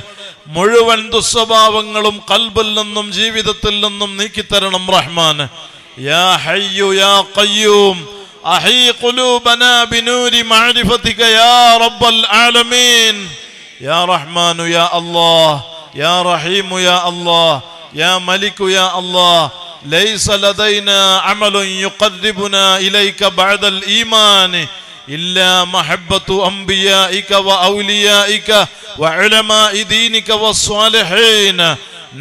മുഴുവൻ ദുസ്വഭാവങ്ങളും ഖൽബിൽ നിന്നും ജീവിതത്തിൽ നിന്നും നീക്കി തരണം റഹ്മാൻ. യാ ഹയ്യു യാ ഖയ്യൂം അഹീ ഖുലൂബനാ ബിനൂരി മഅരിഫതിക യാ റബ്ബൽ ആലമീൻ. يا رحمن يا الله، يا رحيم يا الله، يا ملك يا الله. ليس لدينا عمل يقربنا إليك بعد الإيمان إلا محبة أنبيائك وأوليائك وعلماء دينك والصالحين.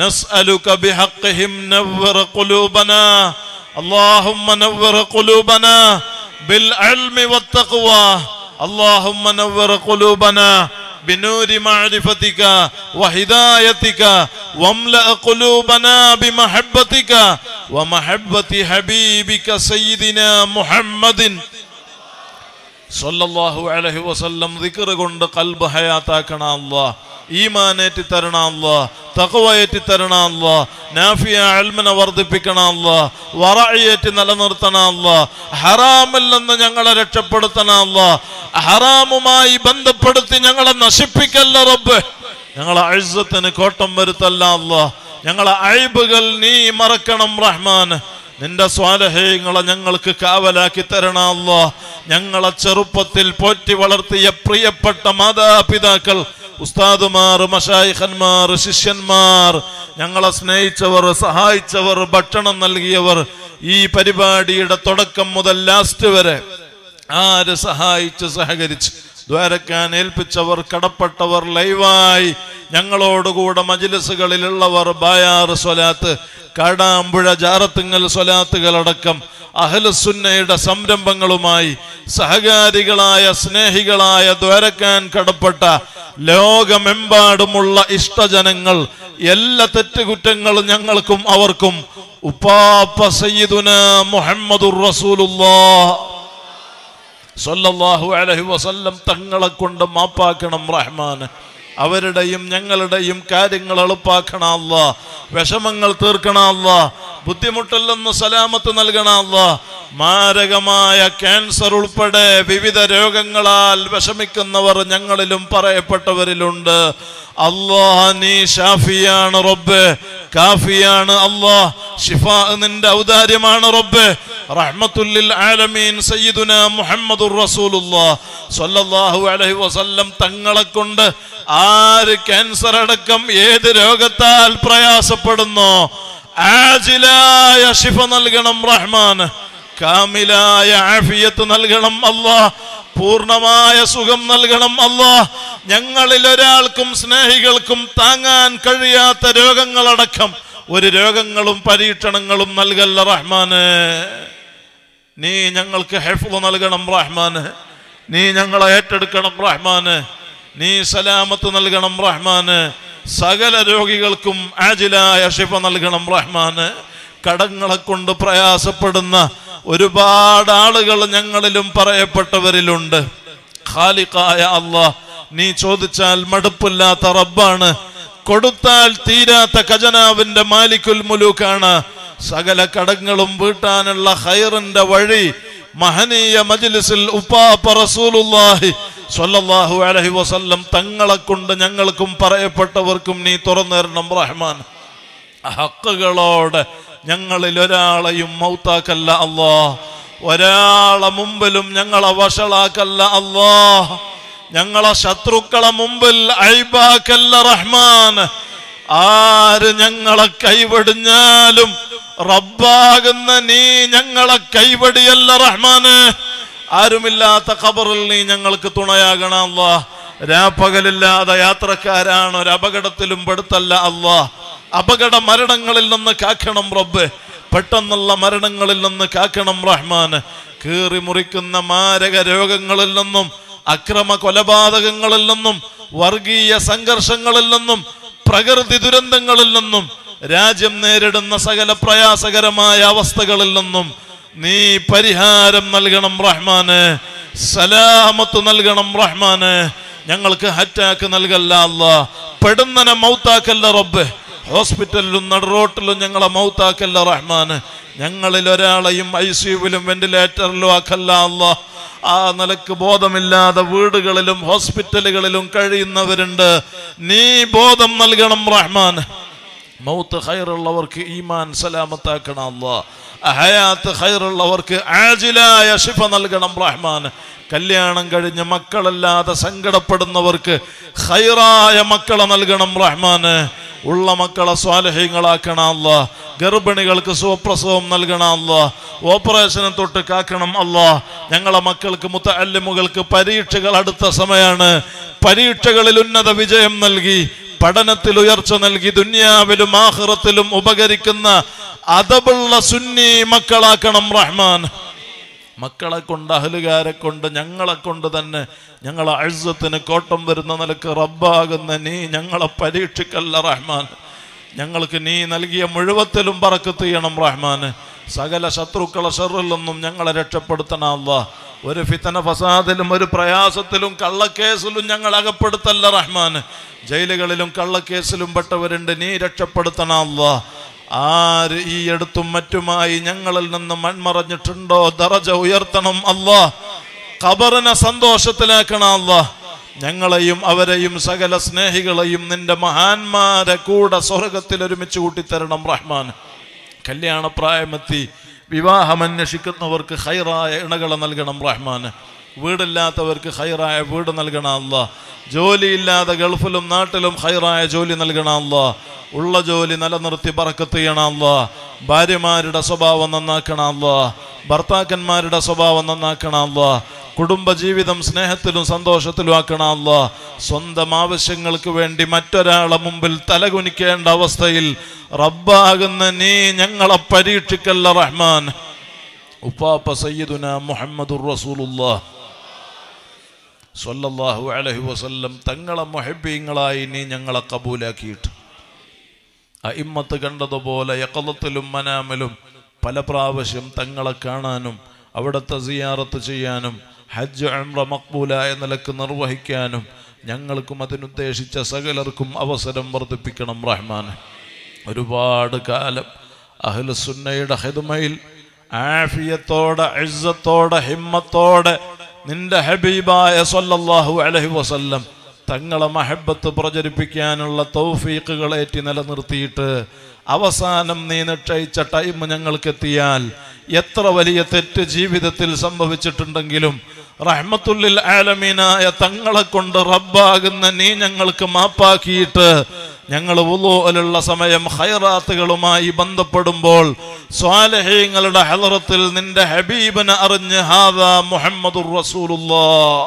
نسألك بحقهم نور قلوبنا، اللهم نور قلوبنا بالعلم والتقوى، اللهم نور قلوبنا بنور معرفتك وهدايتك، واملأ قلوبنا بمحبتك ومحبة حبيبك سيدنا محمد صلى الله عليه وسلم. ذكر قند قلب حياتنا الله، ഈമാനേറ്റി തരണ അല്ലാഹ്, തഖ്വയേറ്റി തരണ അല്ലാഹ്, നാഫിയ ഇൽമിനെ വർദ്ധിപ്പിക്കണ അല്ലാഹ്, വറഅയേറ്റി നിലനിർത്തണ അല്ലാഹ്, ഹറാമിൽ നിന്ന് ഞങ്ങളെ രക്ഷപ്പെടുത്തണ അല്ലാഹ്, ഹറാമുമായി ബന്ധപ്പെടുത്തി ഞങ്ങളെ നശിപ്പിക്കല്ല റബ്ബ്. ഞങ്ങളെ ഇസ്സത്തിന് കോട്ടം വരുത്തല്ല അല്ലാ. ഞങ്ങളെ ഐബുകൾ നീ മറക്കണം റഹ്മാൻ. നിന്റെ സ്വാലഹ്യങ്ങളെ ഞങ്ങൾക്ക് കാവലാക്കി തരണം അല്ലാ. ഞങ്ങളെ ചെറുപ്പത്തിൽ പോറ്റി വളർത്തിയ പ്രിയപ്പെട്ട മാതാപിതാക്കൾ, ഉസ്താദുമാർ, മശായിഖന്മാർ, ശിഷ്യന്മാർ, ഞങ്ങളെ സ്നേഹിച്ചവർ, സഹായിച്ചവർ, ഭക്ഷണം നൽകിയവർ, ഈ പരിപാടിയുടെ തുടക്കം മുതൽ ലാസ്റ്റ് വരെ ആര് സഹായിച്ച് സഹകരിച്ച് ദ്വാരക്കാൻ ഏൽപ്പിച്ചവർ, കടപ്പെട്ടവർ, ലൈവായി ഞങ്ങളോടുകൂടെ മജിലിസുകളിലുള്ളവർ, ബയാർ സ്വലാത്ത്, കാടാമ്പുഴ ജാറത്തുങ്ങൽ സ്വലാത്തുകളടക്കം അഹ്ലുസുന്നയുടെ സംരംഭങ്ങളുമായി സഹകാരികളായ സ്നേഹികളായ ദ്വാരക്കാൻ കടപ്പെട്ട ലോകമെമ്പാടുമുള്ള ഇഷ്ടജനങ്ങൾ, എല്ലാ തെറ്റുകുറ്റങ്ങളും ഞങ്ങൾക്കും അവർക്കും ഉപ്പാപ്പ സയ്യിദുനാ മുഹമ്മദുർ റസൂലുള്ളാഹ് സല്ലല്ലാഹു അലൈഹി വസല്ലം തങ്ങളെ കൊണ്ട് മാപ്പാക്കണം റഹ്മാൻ. അവരുടെയും ഞങ്ങളുടെയും കാര്യങ്ങൾ എളുപ്പാക്കണ അല്ലാ. വിഷമങ്ങൾ തീർക്കണ അല്ലാ. ബുദ്ധിമുട്ടില്ലെന്ന് സലാമത്ത് നൽകണ അല്ലാ. മാരകമായ ക്യാൻസർ ഉൾപ്പെടെ വിവിധ രോഗങ്ങളാൽ വിഷമിക്കുന്നവർ ഞങ്ങളിലും പറയപ്പെട്ടവരിലുണ്ട് അല്ലാ. നീ ഷാഫിയാണ് റബ്ബ്, കാഫിയാണ് അല്ലാ. ശിഫാ നിന്റെ ഔദാര്യമാണ് റബ്ബ്. റഹ്മത്തുല്ലിൽ ആലമീൻ സയ്യിദുനാ മുഹമ്മദുർ റസൂലുള്ളാഹി സ്വല്ലല്ലാഹു അലൈഹി വസല്ലം തങ്ങളെ കൊണ്ട് ആര് ക്യാൻസർ അടക്കം ഏത് രോഗത്താൽ പ്രയാസപ്പെടുന്നോ ആജിലായ ശിഫ നൽകണം റഹ്മാൻ. കാമിലായ ആഫിയത്ത് നൽകണം അല്ലാഹ്. പൂർണമായ സുഖം നൽകണം അല്ലാഹ്. ഞങ്ങളിൽ ഒരാൾക്കും സ്നേഹികൾക്കും താങ്ങാൻ കഴിയാത്ത രോഗങ്ങളടക്കം ഒരു രോഗങ്ങളും പരീക്ഷണങ്ങളും നൽകല്ല റഹ്മാന്. നീ ഞങ്ങൾക്ക് ഹിഫ്ള് നൽകണം റഹ്മാന്. നീ ഞങ്ങളെ ഏറ്റെടുക്കണം റഹ്മാന്. നീ സലാമത്ത് നൽകണം റഹ്മാന്. സകല രോഗികൾക്കും ആജിലായ ശിഫ നൽകണം റഹ്മാന്. കടങ്ങളെ കൊണ്ട് പ്രയാസപ്പെടുന്ന ഒരുപാട് ആളുകൾ ഞങ്ങളിലും പറയപ്പെട്ടവരിലുണ്ട്. ഖാലിഖായ അല്ലാഹ്, നീ ചോദിച്ചാൽ മടുപ്പില്ലാത്ത റബ്ബാണ്. കൊടുത്താൽ തീരാത്ത ഖജനാവിന്റെ മാലിക്കുൽ മുലൂക്കാണ്. സകല കടങ്ങളും വീട്ടാനുള്ള ഖൈറിന്റെ വഴി മഹനീയ മജ്ലിസിൽ ഉപ്പാപ്പ റസൂലുള്ളാഹി സ്വല്ലല്ലാഹു അലൈഹി വസല്ലം തങ്ങളെ കൊണ്ട് ഞങ്ങൾക്കും പറയപ്പെട്ടവർക്കും നീ തുറന്നു തരണം റഹ്മാൻ. ഹക്കുകളോടെ ഞങ്ങളിൽ ഒരാളെയും മൗത്താക്കല്ല അല്ലാ. ഒരാളെ മുമ്പിലും ഞങ്ങളെ വഷളാക്കല്ല അല്ലാ. ഞങ്ങളെ ശത്രുക്കളെ മുമ്പിൽ ഐബാക്കല്ല റഹ്മാൻ. ആര് ഞങ്ങളെ കൈവെടിഞ്ഞാലും റബ്ബാകുന്ന നീ ഞങ്ങളെ കൈവെടിയല്ല റഹ്മാന്. ആരുമില്ലാത്ത ഖബറിൽ നീ ഞങ്ങൾക്ക് തുണയാകണ അല്ലാ. രാപ്പകലില്ലാതെ യാത്രക്കാരാണ്, ഒരു അപകടത്തിലും പെടുത്തല്ല അല്ലാ. അപകട മരണങ്ങളിൽ നിന്ന് കാക്കണം റബ്ബ്. പെട്ടെന്നുള്ള മരണങ്ങളിൽ നിന്ന് കാക്കണം റഹ്മാന്. കീറി മുറിക്കുന്ന മാരക രോഗങ്ങളിൽ നിന്നും, അക്രമ കൊലപാതകങ്ങളിൽ നിന്നും, വർഗീയ സംഘർഷങ്ങളിൽ നിന്നും, പ്രകൃതി ദുരന്തങ്ങളിൽ നിന്നും, രാജ്യം നേരിടുന്ന സകല പ്രയാസകരമായ അവസ്ഥകളിൽ നിന്നും നീ പരിഹാരം നൽകണം റഹ്മാന്. സലാമത്ത് നൽകണം റഹ്മാന്. ഞങ്ങൾക്ക് ഹറ്റാക്ക് നൽകല്ല അല്ലാ. പെടുന്നനെ മൗത്താക്കല്ല റബ്ബ്. ഹോസ്പിറ്റലിലും നടുറോട്ടിലും ഞങ്ങളെ മൗത്താക്കല്ല റഹ്മാന്. ഞങ്ങളിൽ ഒരാളെയും ഐ സിയുവിലും വെന്റിലേറ്ററിലും ആക്കല്ല അല്ലാ. ആ നിലക്ക് ബോധമില്ലാതെ വീടുകളിലും ഹോസ്പിറ്റലുകളിലും കഴിയുന്നവരുണ്ട്. നീ ബോധം നൽകണം റഹ്മാൻ. മൗത്ത് ഖൈറുള്ളവർക്ക് ഈമാൻ സലാമത്താക്കണം അല്ലാ. ഹയാത്ത് ഖൈറുള്ളവർക്ക് ആജിലായ ശിഫ നൽകണം റഹ്മാൻ. കല്യാണം കഴിഞ്ഞ് മക്കളില്ലാതെ സങ്കടപ്പെടുന്നവർക്ക് ഖൈറായ മക്കളെ നൽകണം റഹ്മാൻ. ഉള്ള മക്കളെ സ്വാലഹ്യങ്ങളാക്കണം അല്ലാ. ഗർഭിണികൾക്ക് സുഖപ്രസവം നൽകണം അല്ലാ. ഓപ്പറേഷനും തൊട്ട് കാക്കണം അല്ലാ. ഞങ്ങളെ മക്കൾക്ക്, മുത്തഅല്ലിമുകൾക്ക് പരീക്ഷകൾ അടുത്ത സമയമാണ്. പരീക്ഷകളിൽ ഉന്നത വിജയം നൽകി, പഠനത്തിൽ ഉയർച്ച നൽകി, ദുനിയാവിലും ആഖിറത്തിലും ഉപകരിക്കുന്ന അദബുള്ള സുന്നി മക്കളാക്കണം റഹ്മാൻ. മക്കളെ കൊണ്ട്, അഹലുകാരെ കൊണ്ട്, ഞങ്ങളെ കൊണ്ട് തന്നെ ഞങ്ങളെ ഇസ്സത്തിന് കോട്ടം വരുന്ന നിലക്ക് റബ്ബാകുന്ന നീ ഞങ്ങളെ പരീക്ഷിക്കല്ല റഹ്മാൻ. ഞങ്ങൾക്ക് നീ നൽകിയ മുഴുവത്തിലും ബറക്കത്ത് ചെയ്യണം റഹ്മാൻ. സകല ശത്രുക്കളെ ശർറിൽ നിന്നും ഞങ്ങളെ രക്ഷപ്പെടുത്തണം അല്ലാഹ്. ഒരു ഫിത്തന ഫസാദിലും ഒരു പ്രയാസത്തിലും കള്ളക്കേസിലും ഞങ്ങൾ അകപ്പെടുത്തല്ല റഹ്മാൻ. ജയിലുകളിലും കള്ളക്കേസിലും പെട്ടവരുണ്ട്, നീ രക്ഷപ്പെടുത്തണം അല്ലാഹ്. ആര് ഈ അടുത്തും മറ്റുമായി ഞങ്ങളിൽ നിന്ന് മൺമറഞ്ഞിട്ടുണ്ടോ ദറജ ഉയർത്തണം അല്ലാഹ്. ഖബറിനെ സന്തോഷത്തിലാക്കണ അല്ലാഹ്. ഞങ്ങളെയും അവരെയും സകല സ്നേഹികളെയും നിന്റെ മഹാന്മാരെ കൂടെ സ്വർഗത്തിൽ ഒരുമിച്ച് കൂട്ടിത്തരണം റഹ്മാൻ. കല്യാണപ്രായമെത്തി വിവാഹമന്വേഷിക്കുന്നവർക്ക് ഹൈറായ ഇണകളെ നൽകണം റഹ്മാൻ. വീടില്ലാത്തവർക്ക് ഹൈറായ വീട് നൽകണ അല്ലാഹ്. ജോലിയില്ലാതെ ഗൾഫിലും നാട്ടിലും ഹൈറായ ജോലി നൽകണ അല്ലാഹ്. ഉള്ള ജോലി നിലനിർത്തി ബറക്കത്ത് ചെയ്യണ അല്ലാഹ്. ഭാര്യമാരുടെ സ്വഭാവം നന്നാക്കണ അല്ലാഹ്. ഭർത്താക്കന്മാരുടെ സ്വഭാവം നന്നാക്കണ അല്ലാഹ്. കുടുംബജീവിതം സ്നേഹത്തിലും സന്തോഷത്തിലും ആക്കണ അല്ലാഹ്. സ്വന്തം ആവശ്യങ്ങൾക്ക് വേണ്ടി മറ്റൊരാളെ മുമ്പിൽ തലകുനിക്കേണ്ട അവസ്ഥയിൽ റബ്ബാകുന്ന നീ ഞങ്ങളെ പരീക്ഷിക്കല്ല റഹ്മാൻ. ഉപ്പാപ്പ സയ്യിദുന മുഹമ്മദുർ റസൂലുള്ളാഹി സ്വല്ലല്ലാഹു അലൈഹി വസല്ലം തങ്ങളെ മുഹബ്ബീങ്ങളായി നീ ഞങ്ങളെ കബൂലാക്കിയിട്ട് അഇമ്മത്ത് കണ്ടതുപോലെ യഖലത്തിലും മനാമിലും പല പ്രാവശ്യം തങ്ങളെ കാണാനും അവിടുത്തെ സിയാറത്ത് ചെയ്യാനും ഹജ്ജ് ഉംറ മഖ്ബൂലായ നിലക്ക് നിർവഹിക്കാനും ഞങ്ങൾക്കും അതിനുദ്ദേശിച്ച സകലർക്കും അവസരം വർദ്ധിപ്പിക്കണം റഹ്മാനെ. ഒരുപാട് കാലം അഹ്ലുസുന്നയുടെ ഹിദ്മയിൽ ആഫിയത്തോടെ ഇസ്സത്തോടെ ഹിമ്മത്തോടെ നിന്റെ ഹബീബായ സല്ലല്ലാഹു അലൈഹി വസല്ലം തങ്ങളെ മഹബത്ത് പ്രചരിപ്പിക്കാനുള്ള തൗഫീഖുകളേറ്റി നിലനിർത്തിയിട്ട് അവസാനം നീ നിശ്ചയിച്ച ടൈം ഞങ്ങൾക്കെത്തിയാൽ എത്ര വലിയ തെറ്റ് ജീവിതത്തിൽ സംഭവിച്ചിട്ടുണ്ടെങ്കിലും റഹ്മത്തുല്ലിൽ ആലമീനായ തങ്ങളെ കൊണ്ട് റബ്ബാകുന്ന നീ ഞങ്ങൾക്ക് മാപ്പാക്കിയിട്ട് ഞങ്ങൾ വുളൂഇലുള്ള സമയം ഖൈറാത്തുകളുമായി ബന്ധപ്പെടുമ്പോൾ സ്വാലിഹീങ്ങളുടെ ഹളറത്തിൽ നിന്റെ ഹബീബിനെ അറിഞ്ഞ് ഹാദാ മുഹമ്മദുർ റസൂലുള്ളാഹ്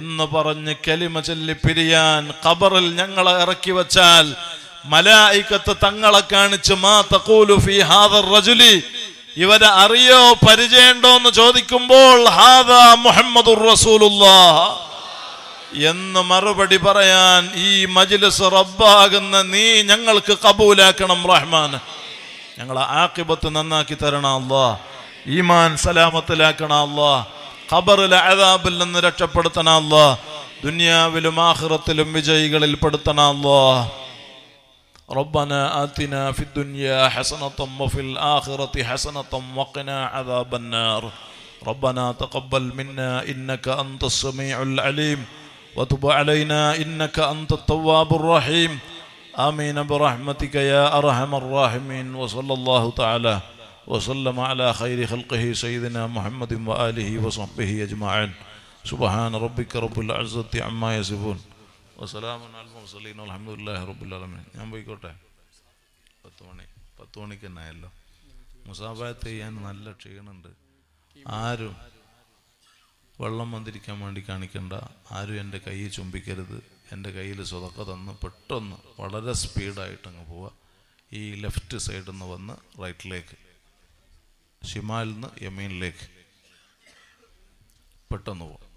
എന്ന് പറഞ്ഞ് കലിമ ചൊല്ലി പിരിയാൻ ഖബറിൽ ഞങ്ങളെ ഇറക്കി വച്ചാൽ മലായിക്കത്ത് തങ്ങളെ കാണിച്ച് മാ തഖൂലു ഫീ ഹാദർ റജുലി ഇവരെ അറിയോ പരിചയണ്ടോ എന്ന് ചോദിക്കുമ്പോൾ ഹാദാ മുഹമ്മദുർ റസൂലുള്ളാഹ് എന്ന് മറുപടി പറയാൻ ഈ മജ്ലിസ് റബ്ബാകുന്ന നീ ഞങ്ങൾക്ക് കബൂലാക്കണം റഹ്മാൻ. ഞങ്ങളെ ആഖിബത്ത് നന്നാക്കി തരണ അല്ലാഹ്. ഈമാൻ സലാമത്തിലാക്കണ അല്ലാഹ്. ഖബറിലെ അദാബിൽ നിന്ന് രക്ഷപ്പെടുത്തണ അല്ലാഹ്. ദുനിയാവിലും ആഖിറത്തിലും വിജയികളിൽ പെടുത്തണ അല്ലാഹ്. റബ്ബനാ ആതിനാ ഫിദ്ദുനിയാ ഹസനതൻ വഫിൽ ആഖിറതി ഹസനതൻ വഖിനാ അദാബന്നാർ. റബ്ബനാ തഖബ്ബൽ മിന്നാ ഇന്നക അൻതസ് സമീഉൽ അലീം വതുബ് അലൈനാ ഇന്നക അൻതത് തവ്വാബുർ റഹീം. ആമീൻ ബിറഹ്മതിക യാ അർഹമർ റഹീമീൻ. വസല്ലല്ലാഹു തആല وسلم على خير خلقه سيدنا محمد وآله وصحبه أجمعين. سبحان ربك رب العزة عما يصفون وسلام على المرسلين والحمد لله رب العالمين. ഞാൻ പോയിക്കോട്ടെ. പത്ത് മണി പത്ത് മണിക്ക് തന്നെ ആയല്ലോ. മുസാഫത്ത് ചെയ്യാൻ നല്ല ക്ഷീണമുണ്ട്. ആരും വെള്ളം വന്നിരിക്കാൻ വേണ്ടി കാണിക്കണ്ട. ആരും എൻ്റെ കയ്യിൽ ചുംബിക്കരുത്. എൻ്റെ കയ്യിൽ സ്വതക്ക തന്ന് പെട്ടെന്ന് വളരെ സ്പീഡായിട്ടങ്ങ് പോവുക. ഈ ലെഫ്റ്റ് സൈഡിൽ നിന്ന് വന്ന് റൈറ്റിലേക്ക്, ഷിമാലിൽ നിന്ന് യമീനിലേക്ക് പെട്ടെന്ന് പോകും.